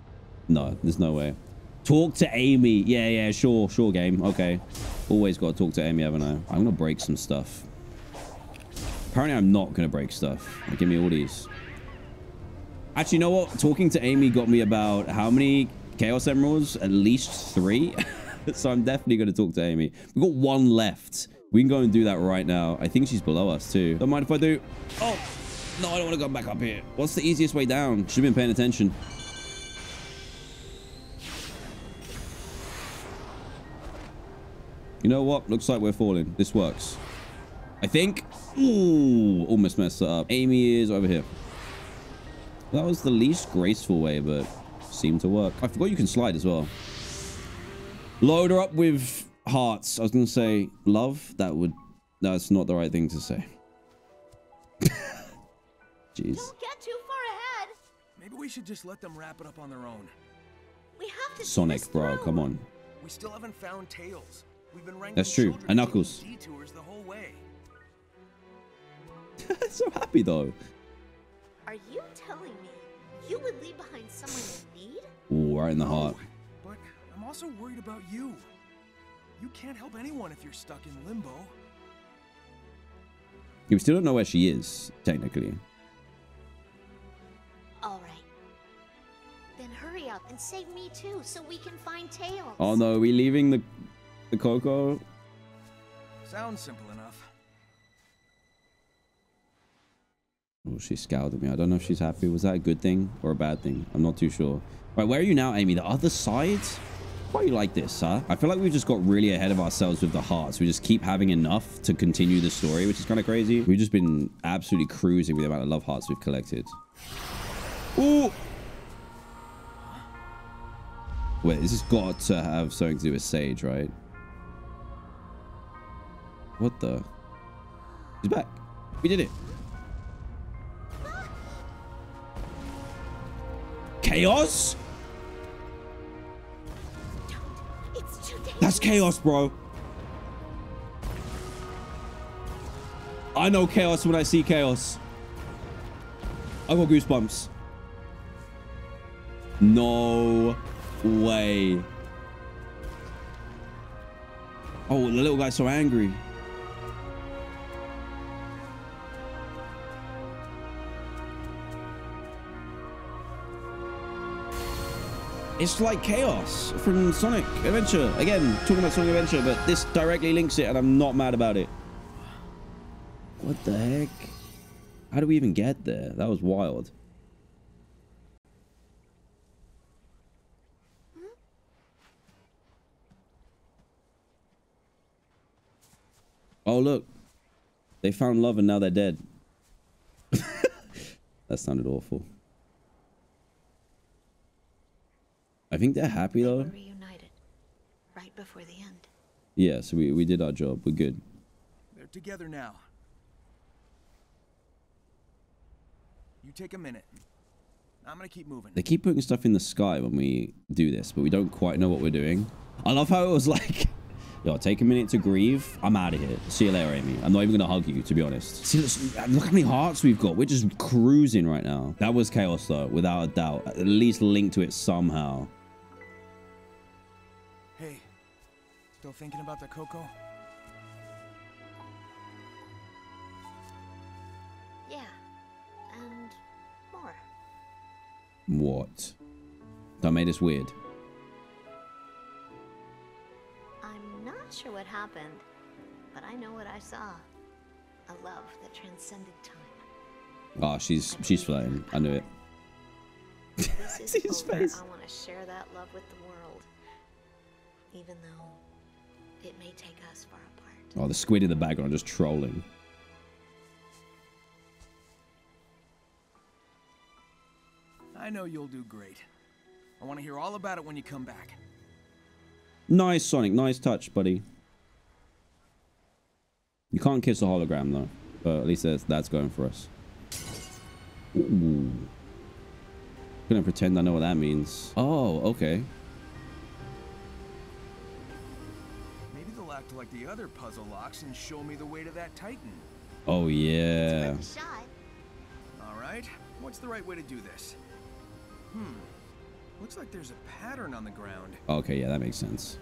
No, there's no way. Talk to Amy. Yeah, sure, game. Okay. Always got to talk to Amy, haven't I? I'm going to break some stuff. Apparently, I'm not going to break stuff. Give me all these. Actually, you know what? Talking to Amy got me about how many Chaos Emeralds? At least 3. So I'm definitely going to talk to Amy. We've got 1 left. We can go and do that right now. I think she's below us, too. Don't mind if I do. Oh, no, I don't want to go back up here. What's the easiest way down? Should have been paying attention. You know what? Looks like we're falling. This works. I think. Ooh, almost messed it up. Amy is over here. That was the least graceful way, but seemed to work. I forgot you can slide as well. Load her up with hearts. I was going to say love. That's not the right thing to say. Jeez. Don't get too far ahead. Maybe we should just let them wrap it up on their own. We have to Sonic, bro, come on. We still haven't found Tails. That's true. And Knuckles. The whole way. So happy though. Are you telling me you would leave behind someone in need? Ooh, right in the heart. But I'm also worried about you. You can't help anyone if you're stuck in limbo. You still don't know where she is, technically. All right. Then hurry up and save me too, so we can find Tails. Oh no, are we leaving the? The Coco sounds simple enough. Oh, she scowled at me. I don't know if she's happy. Was that a good thing or a bad thing? I'm not too sure. Right, where are you now, Amy? The other side? Why are you like this, huh? I feel like we just got really ahead of ourselves with the hearts. We just keep having enough to continue the story, which is kind of crazy. We've just been absolutely cruising with the amount of love hearts we've collected. Ooh. Wait, this has got to have something to do with Sage, right? What the? He's back. We did it. Chaos? It's too dangerous. That's chaos, bro. I know chaos when I see chaos. I got goosebumps. No way. Oh, the little guy's so angry. It's like Chaos from Sonic Adventure. Again, talking about Sonic Adventure, but this directly links it, and I'm not mad about it. What the heck? How do we even get there? That was wild. Oh, look. They found love and now they're dead. That sounded awful. I think they're happy though. They were reunited right before the end. Yeah, so we did our job. We're good. They're together now. You take a minute. I'm going to keep moving. They keep putting stuff in the sky when we do this, but we don't quite know what we're doing. I love how it was like... Yo, take a minute to grieve. I'm out of here. See you later, Amy. I'm not even gonna hug you, to be honest. See, look how many hearts we've got. We're just cruising right now. That was Chaos, though, without a doubt. At least linked to it somehow. Hey, still thinking about the Coco? Yeah, and more. What? That made us weird. Not sure what happened, but I know what I saw. A love that transcended time. Oh, she's flying. I knew it. This is his face. I want to share that love with the world, even though it may take us far apart. Oh, the squid in the background just trolling. I know you'll do great. I want to hear all about it when you come back. Nice, Sonic. Nice touch, buddy. You can't kiss a hologram, though. But at least that's going for us. Ooh. Gonna pretend I know what that means. Oh, okay. Maybe they'll act like the other puzzle locks and show me the way to that Titan. Oh, yeah. All right. What's the right way to do this? Looks like there's a pattern on the ground. Okay, yeah, that makes sense.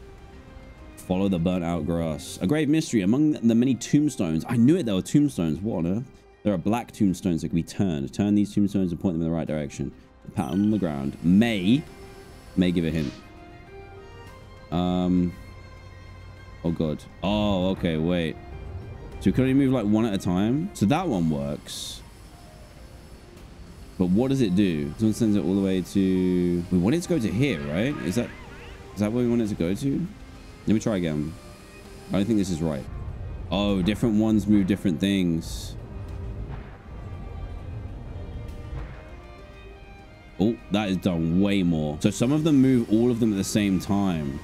Follow the burnt out grass. A grave mystery among the many tombstones. I knew it, there were tombstones. What on earth? There are black tombstones that can be turned. Turn these tombstones and point them in the right direction. The pattern on the ground may give a hint. Oh god. Oh, okay, wait. So we can only move like one at a time. So that one works. But what does it do? This one sends it all the way to... We want it to go to here, right? Is that where we want it to go to? Let me try again. I don't think this is right. Oh, different ones move different things. Oh, that has done way more. So some of them move all of them at the same time.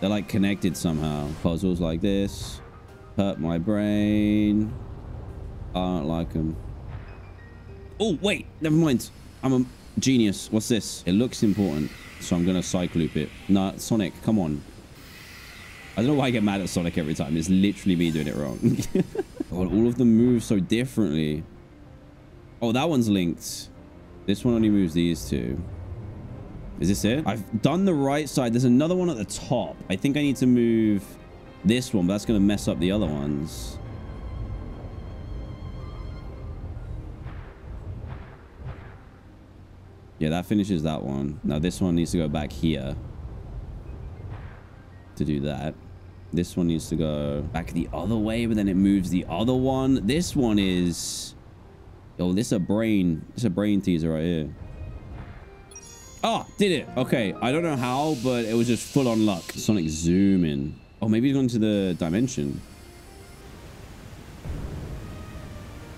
They're like connected somehow. Puzzles like this. Hurt my brain. I don't like them. Oh, wait, never mind. I'm a genius. What's this? It looks important, so I'm going to cycloop it. Nah, Sonic, come on. I don't know why I get mad at Sonic every time. It's literally me doing it wrong. God, all of them move so differently. Oh, that one's linked. This one only moves these two. Is this it? I've done the right side. There's another one at the top. I think I need to move this one, but that's going to mess up the other ones. Yeah, that finishes that one. Now this one needs to go back here to do that. This one needs to go back the other way, but then it moves the other one. This one is... Oh, this is a brain. This is a brain teaser right here. Ah, did it. Okay, I don't know how, but it was just full on luck. Sonic zoom in. Oh, maybe he's gone to the dimension.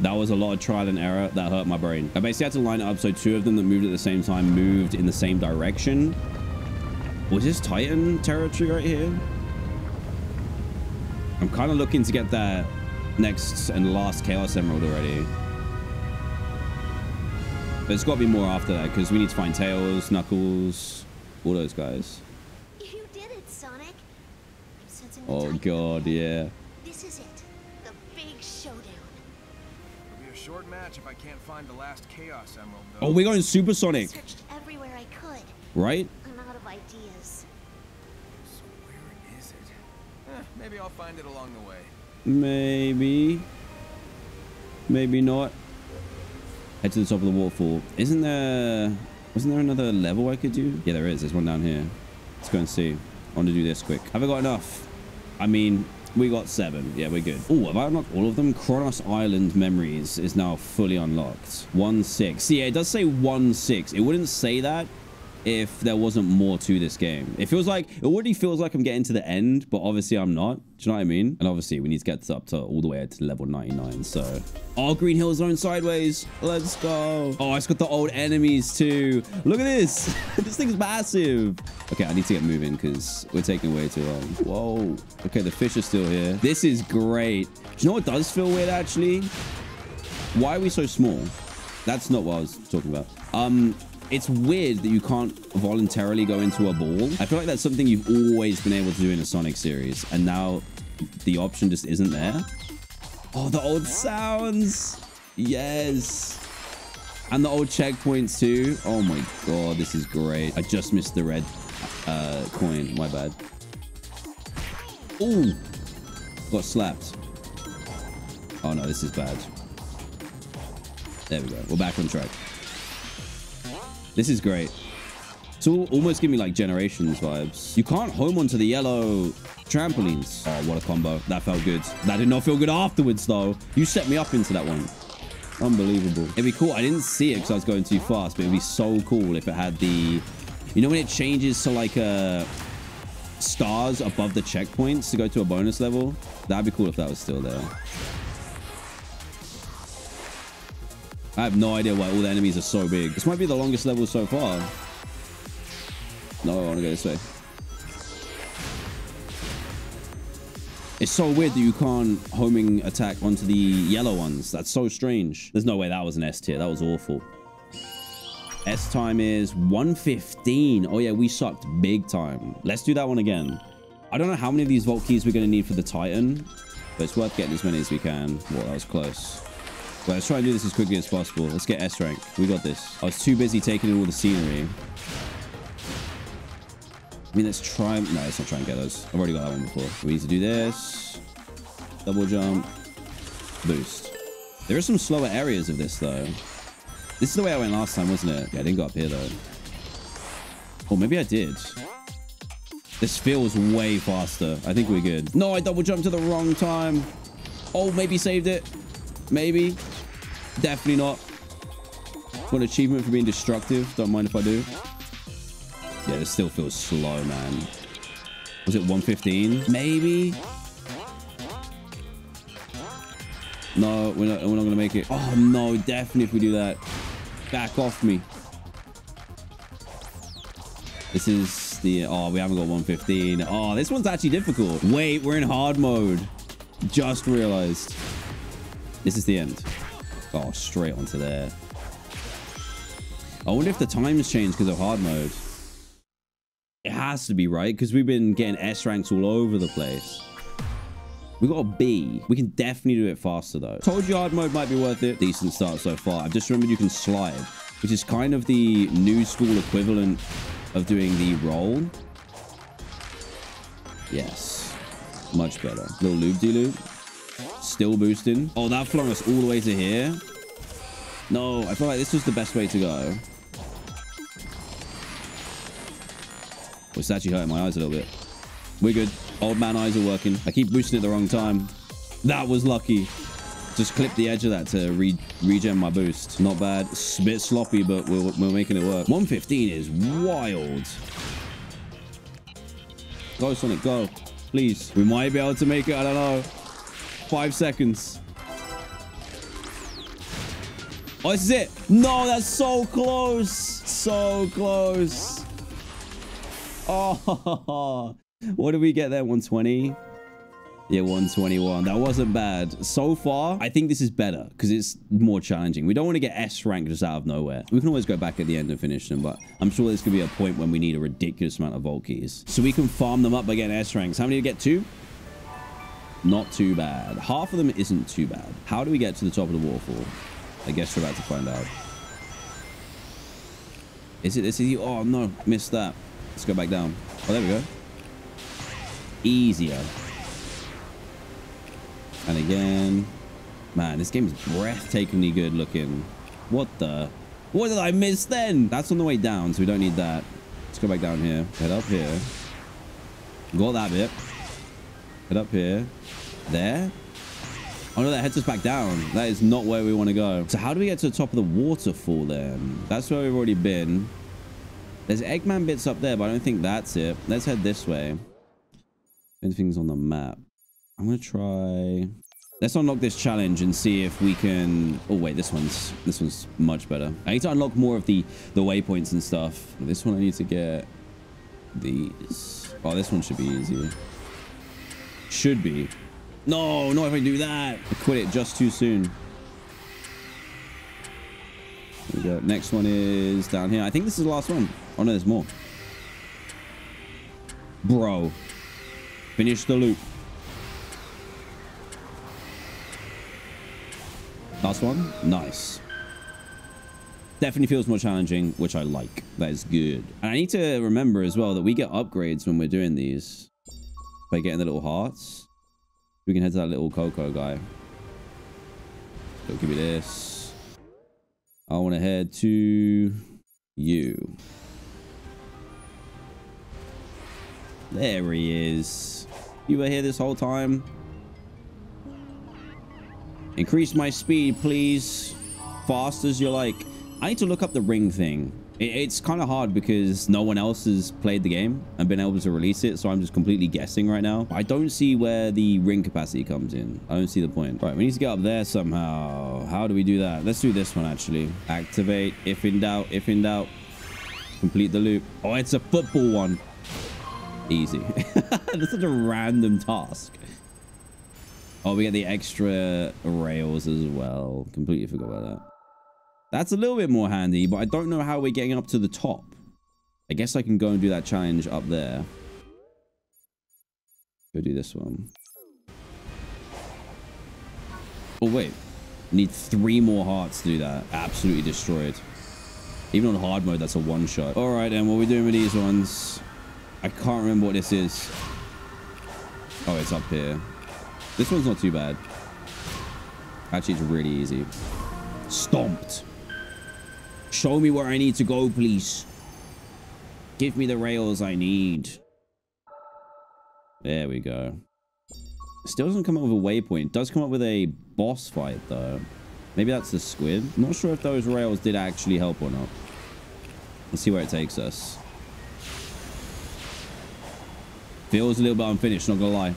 That was a lot of trial and error. That hurt my brain. I basically had to line it up so two of them that moved at the same time moved in the same direction. Was this Titan territory right here? I'm kind of looking to get that next and last Chaos Emerald already. But it's got to be more after that because we need to find Tails, Knuckles, all those guys. You did it, Sonic. I'm sensing the Titan. Oh, God, yeah. This is it. The big showdown. Short match if I can't find the last Chaos Emerald, though. Oh, we're going Super Sonic. Searched everywhere I could. Right? I'm out of ideas. So where is it? Maybe I'll find it along the way. Maybe. Maybe not. Head to the top of the waterfall. Isn't there... Wasn't there another level I could do? Yeah, there is. There's one down here. Let's go and see. I want to do this quick. Have I got enough? I mean, we got 7. Yeah, we're good. Oh, have I unlocked all of them? Kronos Island Memories is now fully unlocked. 1-6. See, yeah, it does say 1-6. It wouldn't say that if there wasn't more to this game. It feels like, it already feels like I'm getting to the end, but obviously I'm not. Do you know what I mean? And obviously we need to get this up to all the way to level 99. So, oh, Green Hill Zone sideways. Let's go. Oh, it's got the old enemies too. Look at this. This thing's massive. Okay, I need to get moving because we're taking way too long. Whoa. Okay, the fish are still here. This is great. Do you know what does feel weird actually? Why are we so small? That's not what I was talking about. It's weird that you can't voluntarily go into a ball. I feel like that's something you've always been able to do in a Sonic series, and now the option just isn't there. Oh, the old sounds. Yes. And the old checkpoints too. Oh my God, this is great. I just missed the red coin. My bad. Ooh, got slapped. Oh no, this is bad. There we go. We're back on track. This is great. It's almost giving me like Generations vibes. You can't home onto the yellow trampolines. Oh, what a combo. That felt good. That did not feel good afterwards though. You set me up into that one. Unbelievable. It'd be cool. I didn't see it because I was going too fast, but it'd be so cool if it had the, you know, when it changes to like stars above the checkpoints to go to a bonus level. That'd be cool if that was still there. I have no idea why all the enemies are so big. This might be the longest level so far. No, I want to go this way. It's so weird that you can't homing attack onto the yellow ones. That's so strange. There's no way that was an S tier. That was awful. S time is 115. Oh yeah, we sucked big time. Let's do that one again. I don't know how many of these vault keys we're going to need for the Titan, but it's worth getting as many as we can. Whoa, that was close. But let's try and do this as quickly as possible. Let's get S rank. We got this. I was too busy taking in all the scenery. I mean, let's try. No, let's not try and get those. I've already got that one before. We need to do this. Double jump. Boost. There are some slower areas of this, though. This is the way I went last time, wasn't it? Yeah, I didn't go up here, though. Or maybe I did. This feels way faster. I think we're good. No, I double jumped at the wrong time. Oh, maybe saved it. Maybe. Definitely not. What an achievement for being destructive. Don't mind if I do. Yeah, this still feels slow, man. Was it 115? Maybe. No, we're not going to make it. Oh, no. Definitely if we do that. Back off me. This is the... Oh, we haven't got 115. Oh, this one's actually difficult. Wait, we're in hard mode. Just realized. This is the end. Oh, straight onto there. I wonder if the times changed because of hard mode. It has to be, right? Because we've been getting S ranks all over the place. We got a B. We can definitely do it faster, though. Told you hard mode might be worth it. Decent start so far. I've just remembered you can slide, which is kind of the new school equivalent of doing the roll. Yes. Much better. Little loop-de-loop. Still boosting. Oh, that flung us all the way to here. No, I feel like this was the best way to go. Oh, it's actually hurting my eyes a little bit. We're good. Old man eyes are working. I keep boosting at the wrong time. That was lucky. Just clipped the edge of that to regen my boost. Not bad. It's a bit sloppy, but we're making it work. 115 is wild. Go, Sonic, go. Please. We might be able to make it. I don't know. 5 seconds. Oh, this is it. No, that's so close. So close. Oh, what did we get there? 120? Yeah, 121. That wasn't bad. So far, I think this is better because it's more challenging. We don't want to get S rank just out of nowhere. We can always go back at the end and finish them, but I'm sure there's going to be a point when we need a ridiculous amount of vault keys. So we can farm them up by getting S ranks. How many did we get? 2? Not too bad. Half of them isn't too bad. How do we get to the top of the waterfall? I guess we're about to find out. Is it this? Oh, no. Missed that. Let's go back down. Oh, there we go. Easier. And again. Man, this game is breathtakingly good looking. What the? What did I miss then? That's on the way down, so we don't need that. Let's go back down here. Head up here. Got that bit. Head up here. There. Oh no, that heads us back down. That is not where we want to go. So how do we get to the top of the waterfall then? That's where we've already been. There's Eggman bits up there, but I don't think that's it. Let's head this way. Anything's on the map. I'm going to try... Let's unlock this challenge and see if we can... Oh, wait, this one's much better. I need to unlock more of the waypoints and stuff. This one I need to get these. Oh, this one should be easy. Should be. No, not if I do that. I quit it just too soon. There we go. Next one is down here. I think this is the last one. Oh, no, there's more. Bro. Finish the loop. Last one. Nice. Definitely feels more challenging, which I like. That is good. And I need to remember as well that we get upgrades when we're doing these. By getting the little hearts. We can head to that little Coco guy. Don't give me this. I want to head to you. There he is. You were here this whole time. Increase my speed, please. Fast as you like. I need to look up the ring thing. It's kind of hard because no one else has played the game and been able to release it. So I'm just completely guessing right now. I don't see where the ring capacity comes in. I don't see the point. All right, we need to get up there somehow. How do we do that? Let's do this one, actually. Activate. If in doubt, if in doubt. Complete the loop. Oh, it's a football one. Easy. That's such a random task. Oh, we get the extra rails as well. Completely forgot about that. That's a little bit more handy, but I don't know how we're getting up to the top. I guess I can go and do that challenge up there. Go do this one. Oh, wait. Need 3 more hearts to do that. Absolutely destroyed. Even on hard mode, that's a one-shot. All right, then. What are we doing with these ones? I can't remember what this is. Oh, it's up here. This one's not too bad. Actually, it's really easy. Stomped. Show me where I need to go, please. Give me the rails I need. There we go. Still doesn't come up with a waypoint. It does come up with a boss fight, though. Maybe that's the squid. I'm not sure if those rails did actually help or not. Let's see where it takes us. Feels a little bit unfinished, not gonna lie.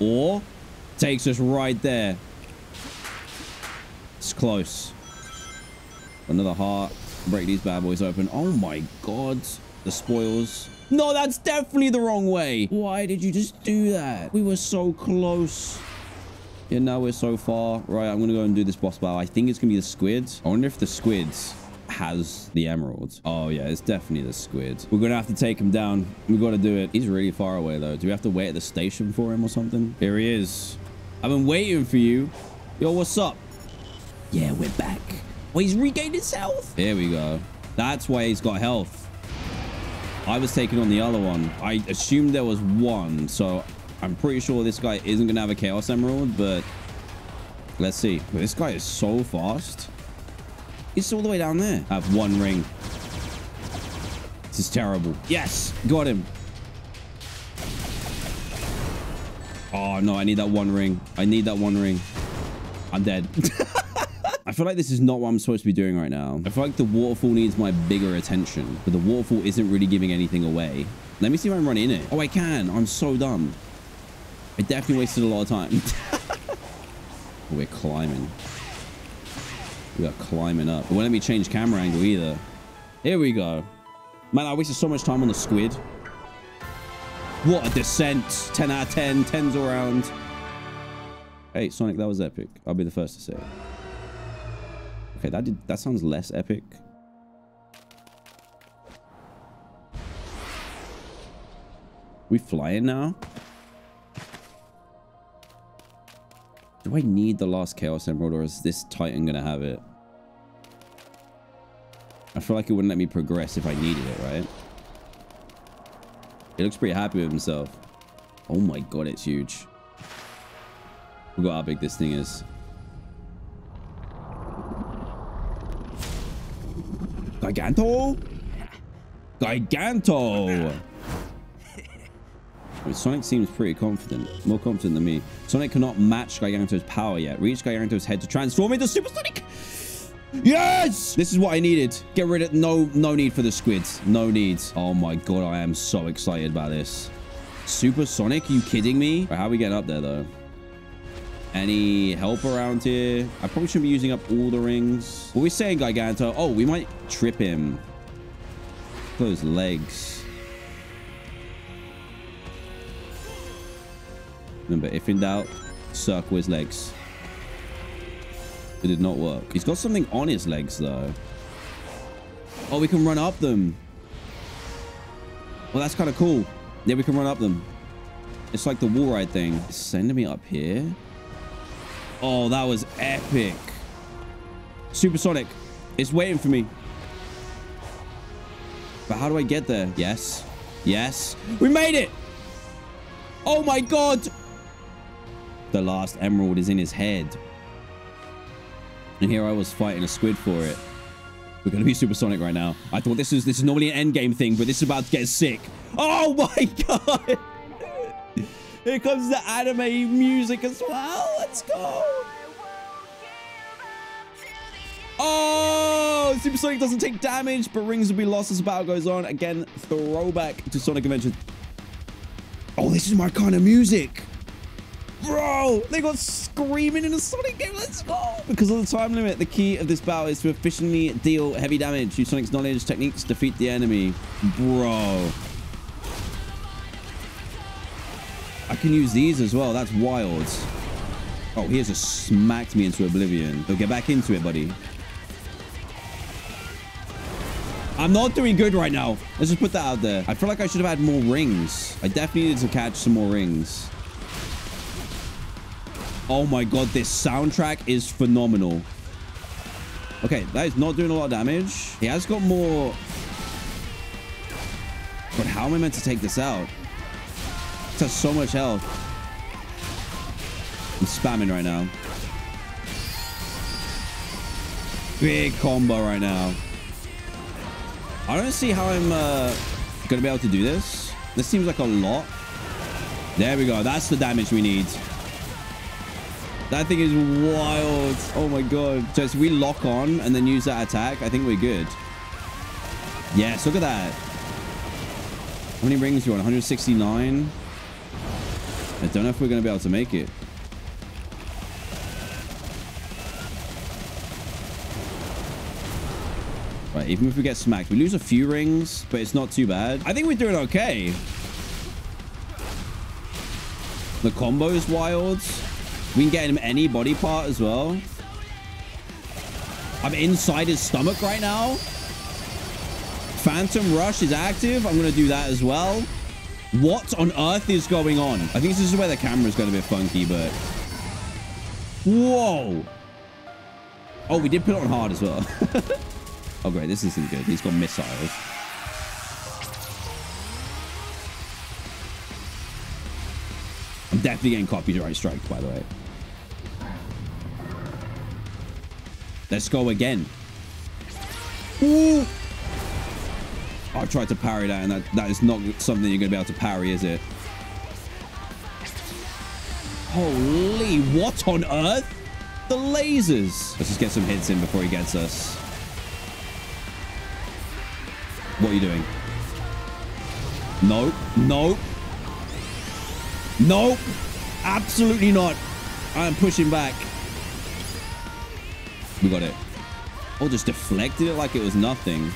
Or takes us right there. It's close. Another heart. Break these bad boys open. Oh my god. The spoils. No, that's definitely the wrong way. Why did you just do that? We were so close. Yeah, now we're so far. Right, I'm gonna go and do this boss battle. I think it's gonna be the squids. I wonder if the squids has the emeralds. Oh yeah, it's definitely the squid. We're gonna have to take him down. We gotta do it. He's really far away though. Do we have to wait at the station for him or something? Here he is. I've been waiting for you. Yo, what's up? Yeah, we're back. Oh, he's regained his health. Here we go. That's why he's got health. I was taking on the other one. I assumed there was one, so I'm pretty sure this guy isn't gonna have a Chaos Emerald, but let's see. This guy is so fast. It's all the way down there. I have one ring. This is terrible. Yes! Got him. Oh, no. I need that one ring. I need that one ring. I'm dead. I feel like this is not what I'm supposed to be doing right now. I feel like the waterfall needs my bigger attention. But the waterfall isn't really giving anything away. Let me see if I can run in it. Oh, I can. I'm so dumb. I definitely wasted a lot of time. We're climbing. We are climbing up. It won't let me change camera angle either. Here we go. Man, I wasted so much time on the squid. What a descent. 10 out of 10. 10s around. Hey, Sonic, that was epic. I'll be the first to say it. Okay, that sounds less epic. We flying now? Do I need the last Chaos Emerald, or is this Titan going to have it? I feel like it wouldn't let me progress if I needed it, right? He looks pretty happy with himself. Oh my god, it's huge. Look how big this thing is. Giganto? Giganto! But Sonic seems pretty confident. More confident than me. Sonic cannot match Giganto's power yet. Reach Giganto's head to transform into Super Sonic! Yes! This is what I needed. Get rid of... No need for the squids. No need. Oh my god, I am so excited about this. Super Sonic? Are you kidding me? Right, how are we getting up there, though? Any help around here? I probably shouldn't be using up all the rings. What are we saying, Giganto? Oh, we might trip him. Those legs. Remember, if in doubt, circle his legs. It did not work. He's got something on his legs, though. Oh, we can run up them. Well, that's kind of cool. Yeah, we can run up them. It's like the wall ride thing. It's sending me up here. Oh, that was epic. Super Sonic. It's waiting for me. But how do I get there? Yes. Yes. We made it. Oh, my God. The last emerald is in his head. And here I was fighting a squid for it. We're going to be Super Sonic right now. I thought this is normally an endgame thing, but this is about to get sick. Oh, my God. Here comes the anime music as well. Let's go. Oh, Super Sonic doesn't take damage, but rings will be lost as the battle goes on. Again, throwback to Sonic Adventure. Oh, this is my kind of music. Bro, they got screaming in a Sonic game. Let's go. Because of the time limit, the key of this battle is to efficiently deal heavy damage. Use Sonic's knowledge techniques to defeat the enemy. Bro. I can use these as well. That's wild. Oh, he has just smacked me into oblivion. So get back into it, buddy. I'm not doing good right now. Let's just put that out there. I feel like I should have had more rings. I definitely needed to catch some more rings. Oh my god, this soundtrack is phenomenal. Okay, that is not doing a lot of damage. He has got more... But how am I meant to take this out? This has so much health. I'm spamming right now. Big combo right now. I don't see how I'm gonna be able to do this. This seems like a lot. There we go. That's the damage we need. That thing is wild. Oh my god. So if we lock on and then use that attack, I think we're good. Yes, look at that. How many rings do you want? 169? I don't know if we're gonna be able to make it. Right, even if we get smacked, we lose a few rings, but it's not too bad. I think we're doing okay. The combo is wild. We can get him any body part as well. I'm inside his stomach right now. Phantom Rush is active. I'm going to do that as well. What on earth is going on? I think this is where the camera's got a bit funky, but... Whoa! Oh, we did put it on hard as well. Oh, great. This isn't good. He's got missiles. I'm definitely getting copyright strike, by the way. Let's go again. Ooh! I tried to parry that, and that is not something you're going to be able to parry, is it? Holy, what on earth? The lasers. Let's just get some hits in before he gets us. What are you doing? Nope. Nope. Nope. Absolutely not. I am pushing back. We got it. Oh, just deflected it like it was nothing.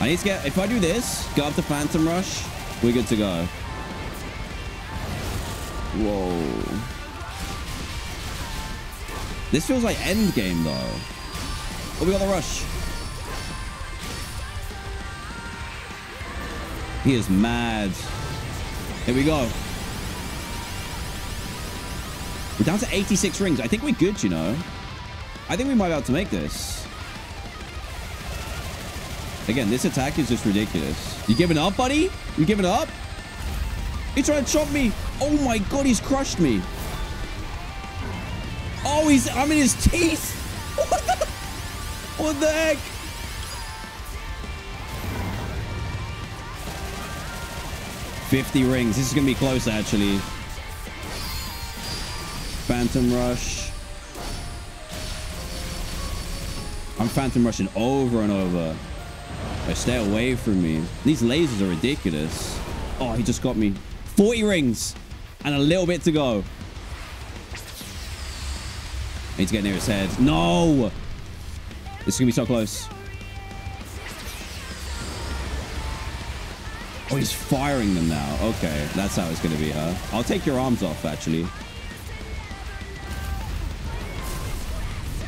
I need to get... If I do this, go up to Phantom Rush, we're good to go. Whoa. This feels like endgame, though. Oh, we got the rush. He is mad. Here we go. We're down to 86 rings. I think we're good, you know. I think we might be able to make this. Again, this attack is just ridiculous. You giving up, buddy? You giving up? He's trying to chop me. Oh my god, he's crushed me. Oh, I'm in his teeth. What the heck? 50 rings. This is going to be close, actually. Phantom Rush. I'm Phantom Rushing over and over. Like, stay away from me. These lasers are ridiculous. Oh, he just got me. 40 rings and a little bit to go. I need to get near his head. No! This is going to be so close. Oh, he's firing them now. Okay, that's how it's going to be, huh? I'll take your arms off, actually.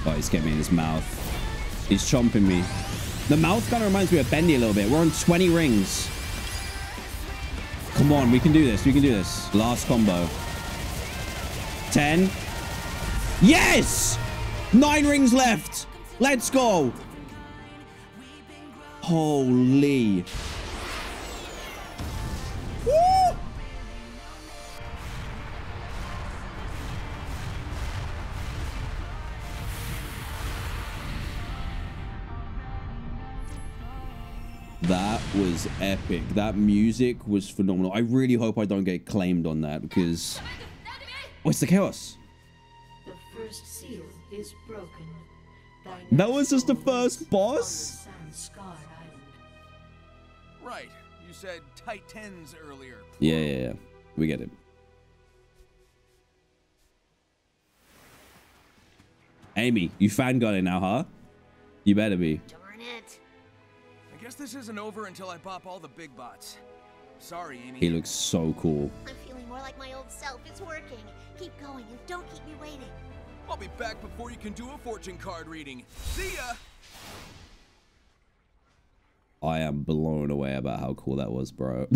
Oh, he's getting me in his mouth. He's chomping me. The mouth kind of reminds me of Bendy a little bit. We're on 20 rings. Come on, we can do this. We can do this. Last combo. 10. Yes! 9 rings left. Let's go. Holy. Woo! That was epic. That music was phenomenal. I really hope I don't get claimed on that because... Oh, it's the Chaos. The first seal is broken. That was just the first boss? Right. You said tight tens earlier. Yeah. We get it. Amy, you fangirling now, huh? You better be. Darn it. I guess this isn't over until I pop all the big bots. Sorry, Amy. He looks so cool. I'm feeling more like my old self. It's working. Keep going. You don't keep me waiting. I'll be back before you can do a fortune card reading. See ya! I am blown away about how cool that was, bro.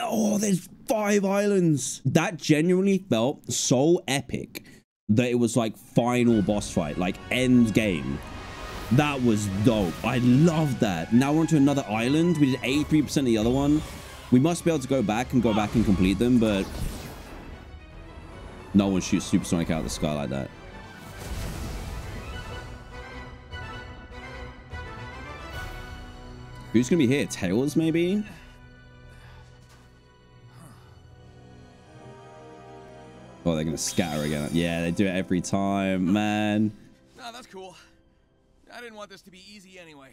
Oh, there's 5 islands. That genuinely felt so epic that it was like final boss fight, like end game. That was dope. I love that. Now we're onto another island. We did 83% of the other one. We must be able to go back and complete them, but no one shoots Super Sonic out of the sky like that. Who's gonna be here? Tails, maybe? Oh, they're gonna scatter again. Yeah, they do it every time, man. No, that's cool. I didn't want this to be easy anyway.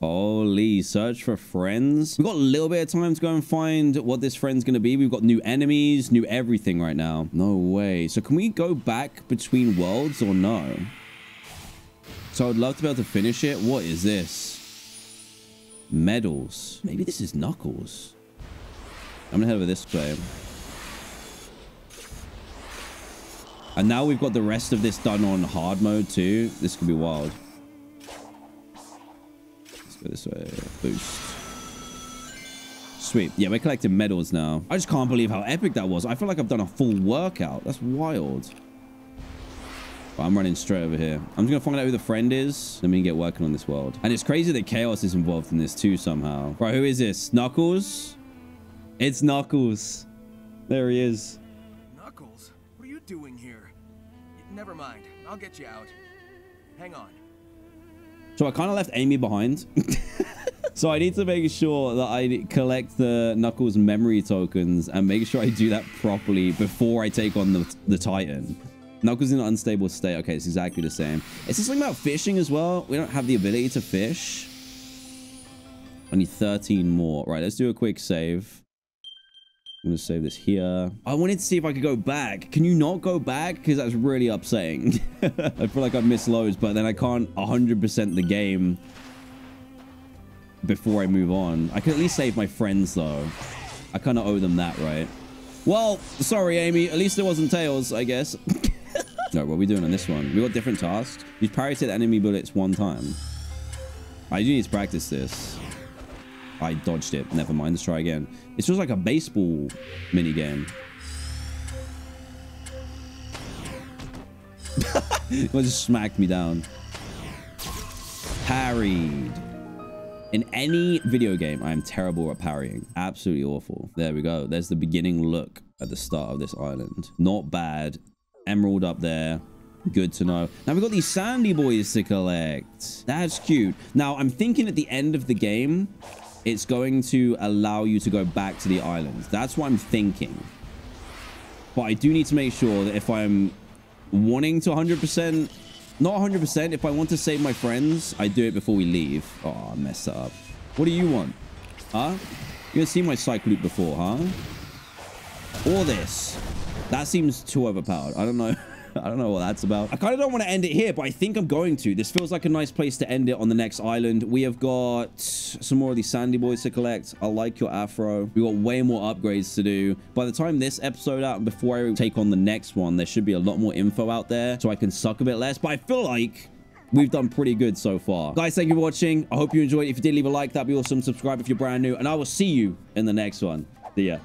Holy, search for friends. We've got a little bit of time to go and find what this friend's gonna be. We've got new enemies, new everything right now. No way. So can we go back between worlds or no? So I would love to be able to finish it. What is this? Medals. Maybe this is Knuckles. I'm gonna head over this way. And now we've got the rest of this done on hard mode too. This could be wild. Let's go this way. Boost. Sweet. Yeah, we're collecting medals now. I just can't believe how epic that was. I feel like I've done a full workout. That's wild. But I'm running straight over here. I'm just going to find out who the friend is. Let me get working on this world. And it's crazy that Chaos is involved in this too somehow. Right, who is this? Knuckles? It's Knuckles. There he is. Knuckles? What are you doing here? Never mind. I'll get you out. Hang on. So I kind of left Amy behind. So I need to make sure that I collect the Knuckles memory tokens and make sure I do that properly before I take on the Titan. Knuckles in an unstable state. Okay, it's exactly the same. It's just something about fishing as well. We don't have the ability to fish. I need 13 more. Right, let's do a quick save. I'm going to save this here. I wanted to see if I could go back. Can you not go back? Because that's really upsetting. I feel like I've missed loads, but then I can't 100% the game before I move on. I can at least save my friends, though. I kind of owe them that, right? Well, sorry, Amy. At least it wasn't Tails, I guess. No, what are we doing on this one? We got different tasks. You parried enemy bullets 1 time. I do need to practice this. I dodged it. Never mind. Let's try again. It's just like a baseball mini game. It just smacked me down. Parried. In any video game, I am terrible at parrying. Absolutely awful. There we go. There's the beginning look at the start of this island. Not bad. Emerald up there. Good to know. Now we've got these sandy boys to collect. That's cute. Now I'm thinking at the end of the game, it's going to allow you to go back to the islands. That's what I'm thinking. But I do need to make sure that if I'm wanting to 100%, not 100%, if I want to save my friends, I do it before we leave. Oh, I messed that up. What do you want? Huh? You've seen my cycle loop before, huh? Or this. That seems too overpowered. I don't know. I don't know what that's about. I kind of don't want to end it here, but I think I'm going to. This feels like a nice place to end it on the next island. We have got some more of these Sandy Boys to collect. I like your afro. We got way more upgrades to do. By the time this episode out and before I take on the next one, there should be a lot more info out there so I can suck a bit less. But I feel like we've done pretty good so far. Guys, thank you for watching. I hope you enjoyed it. If you did, leave a like. That'd be awesome. Subscribe if you're brand new. And I will see you in the next one. See ya.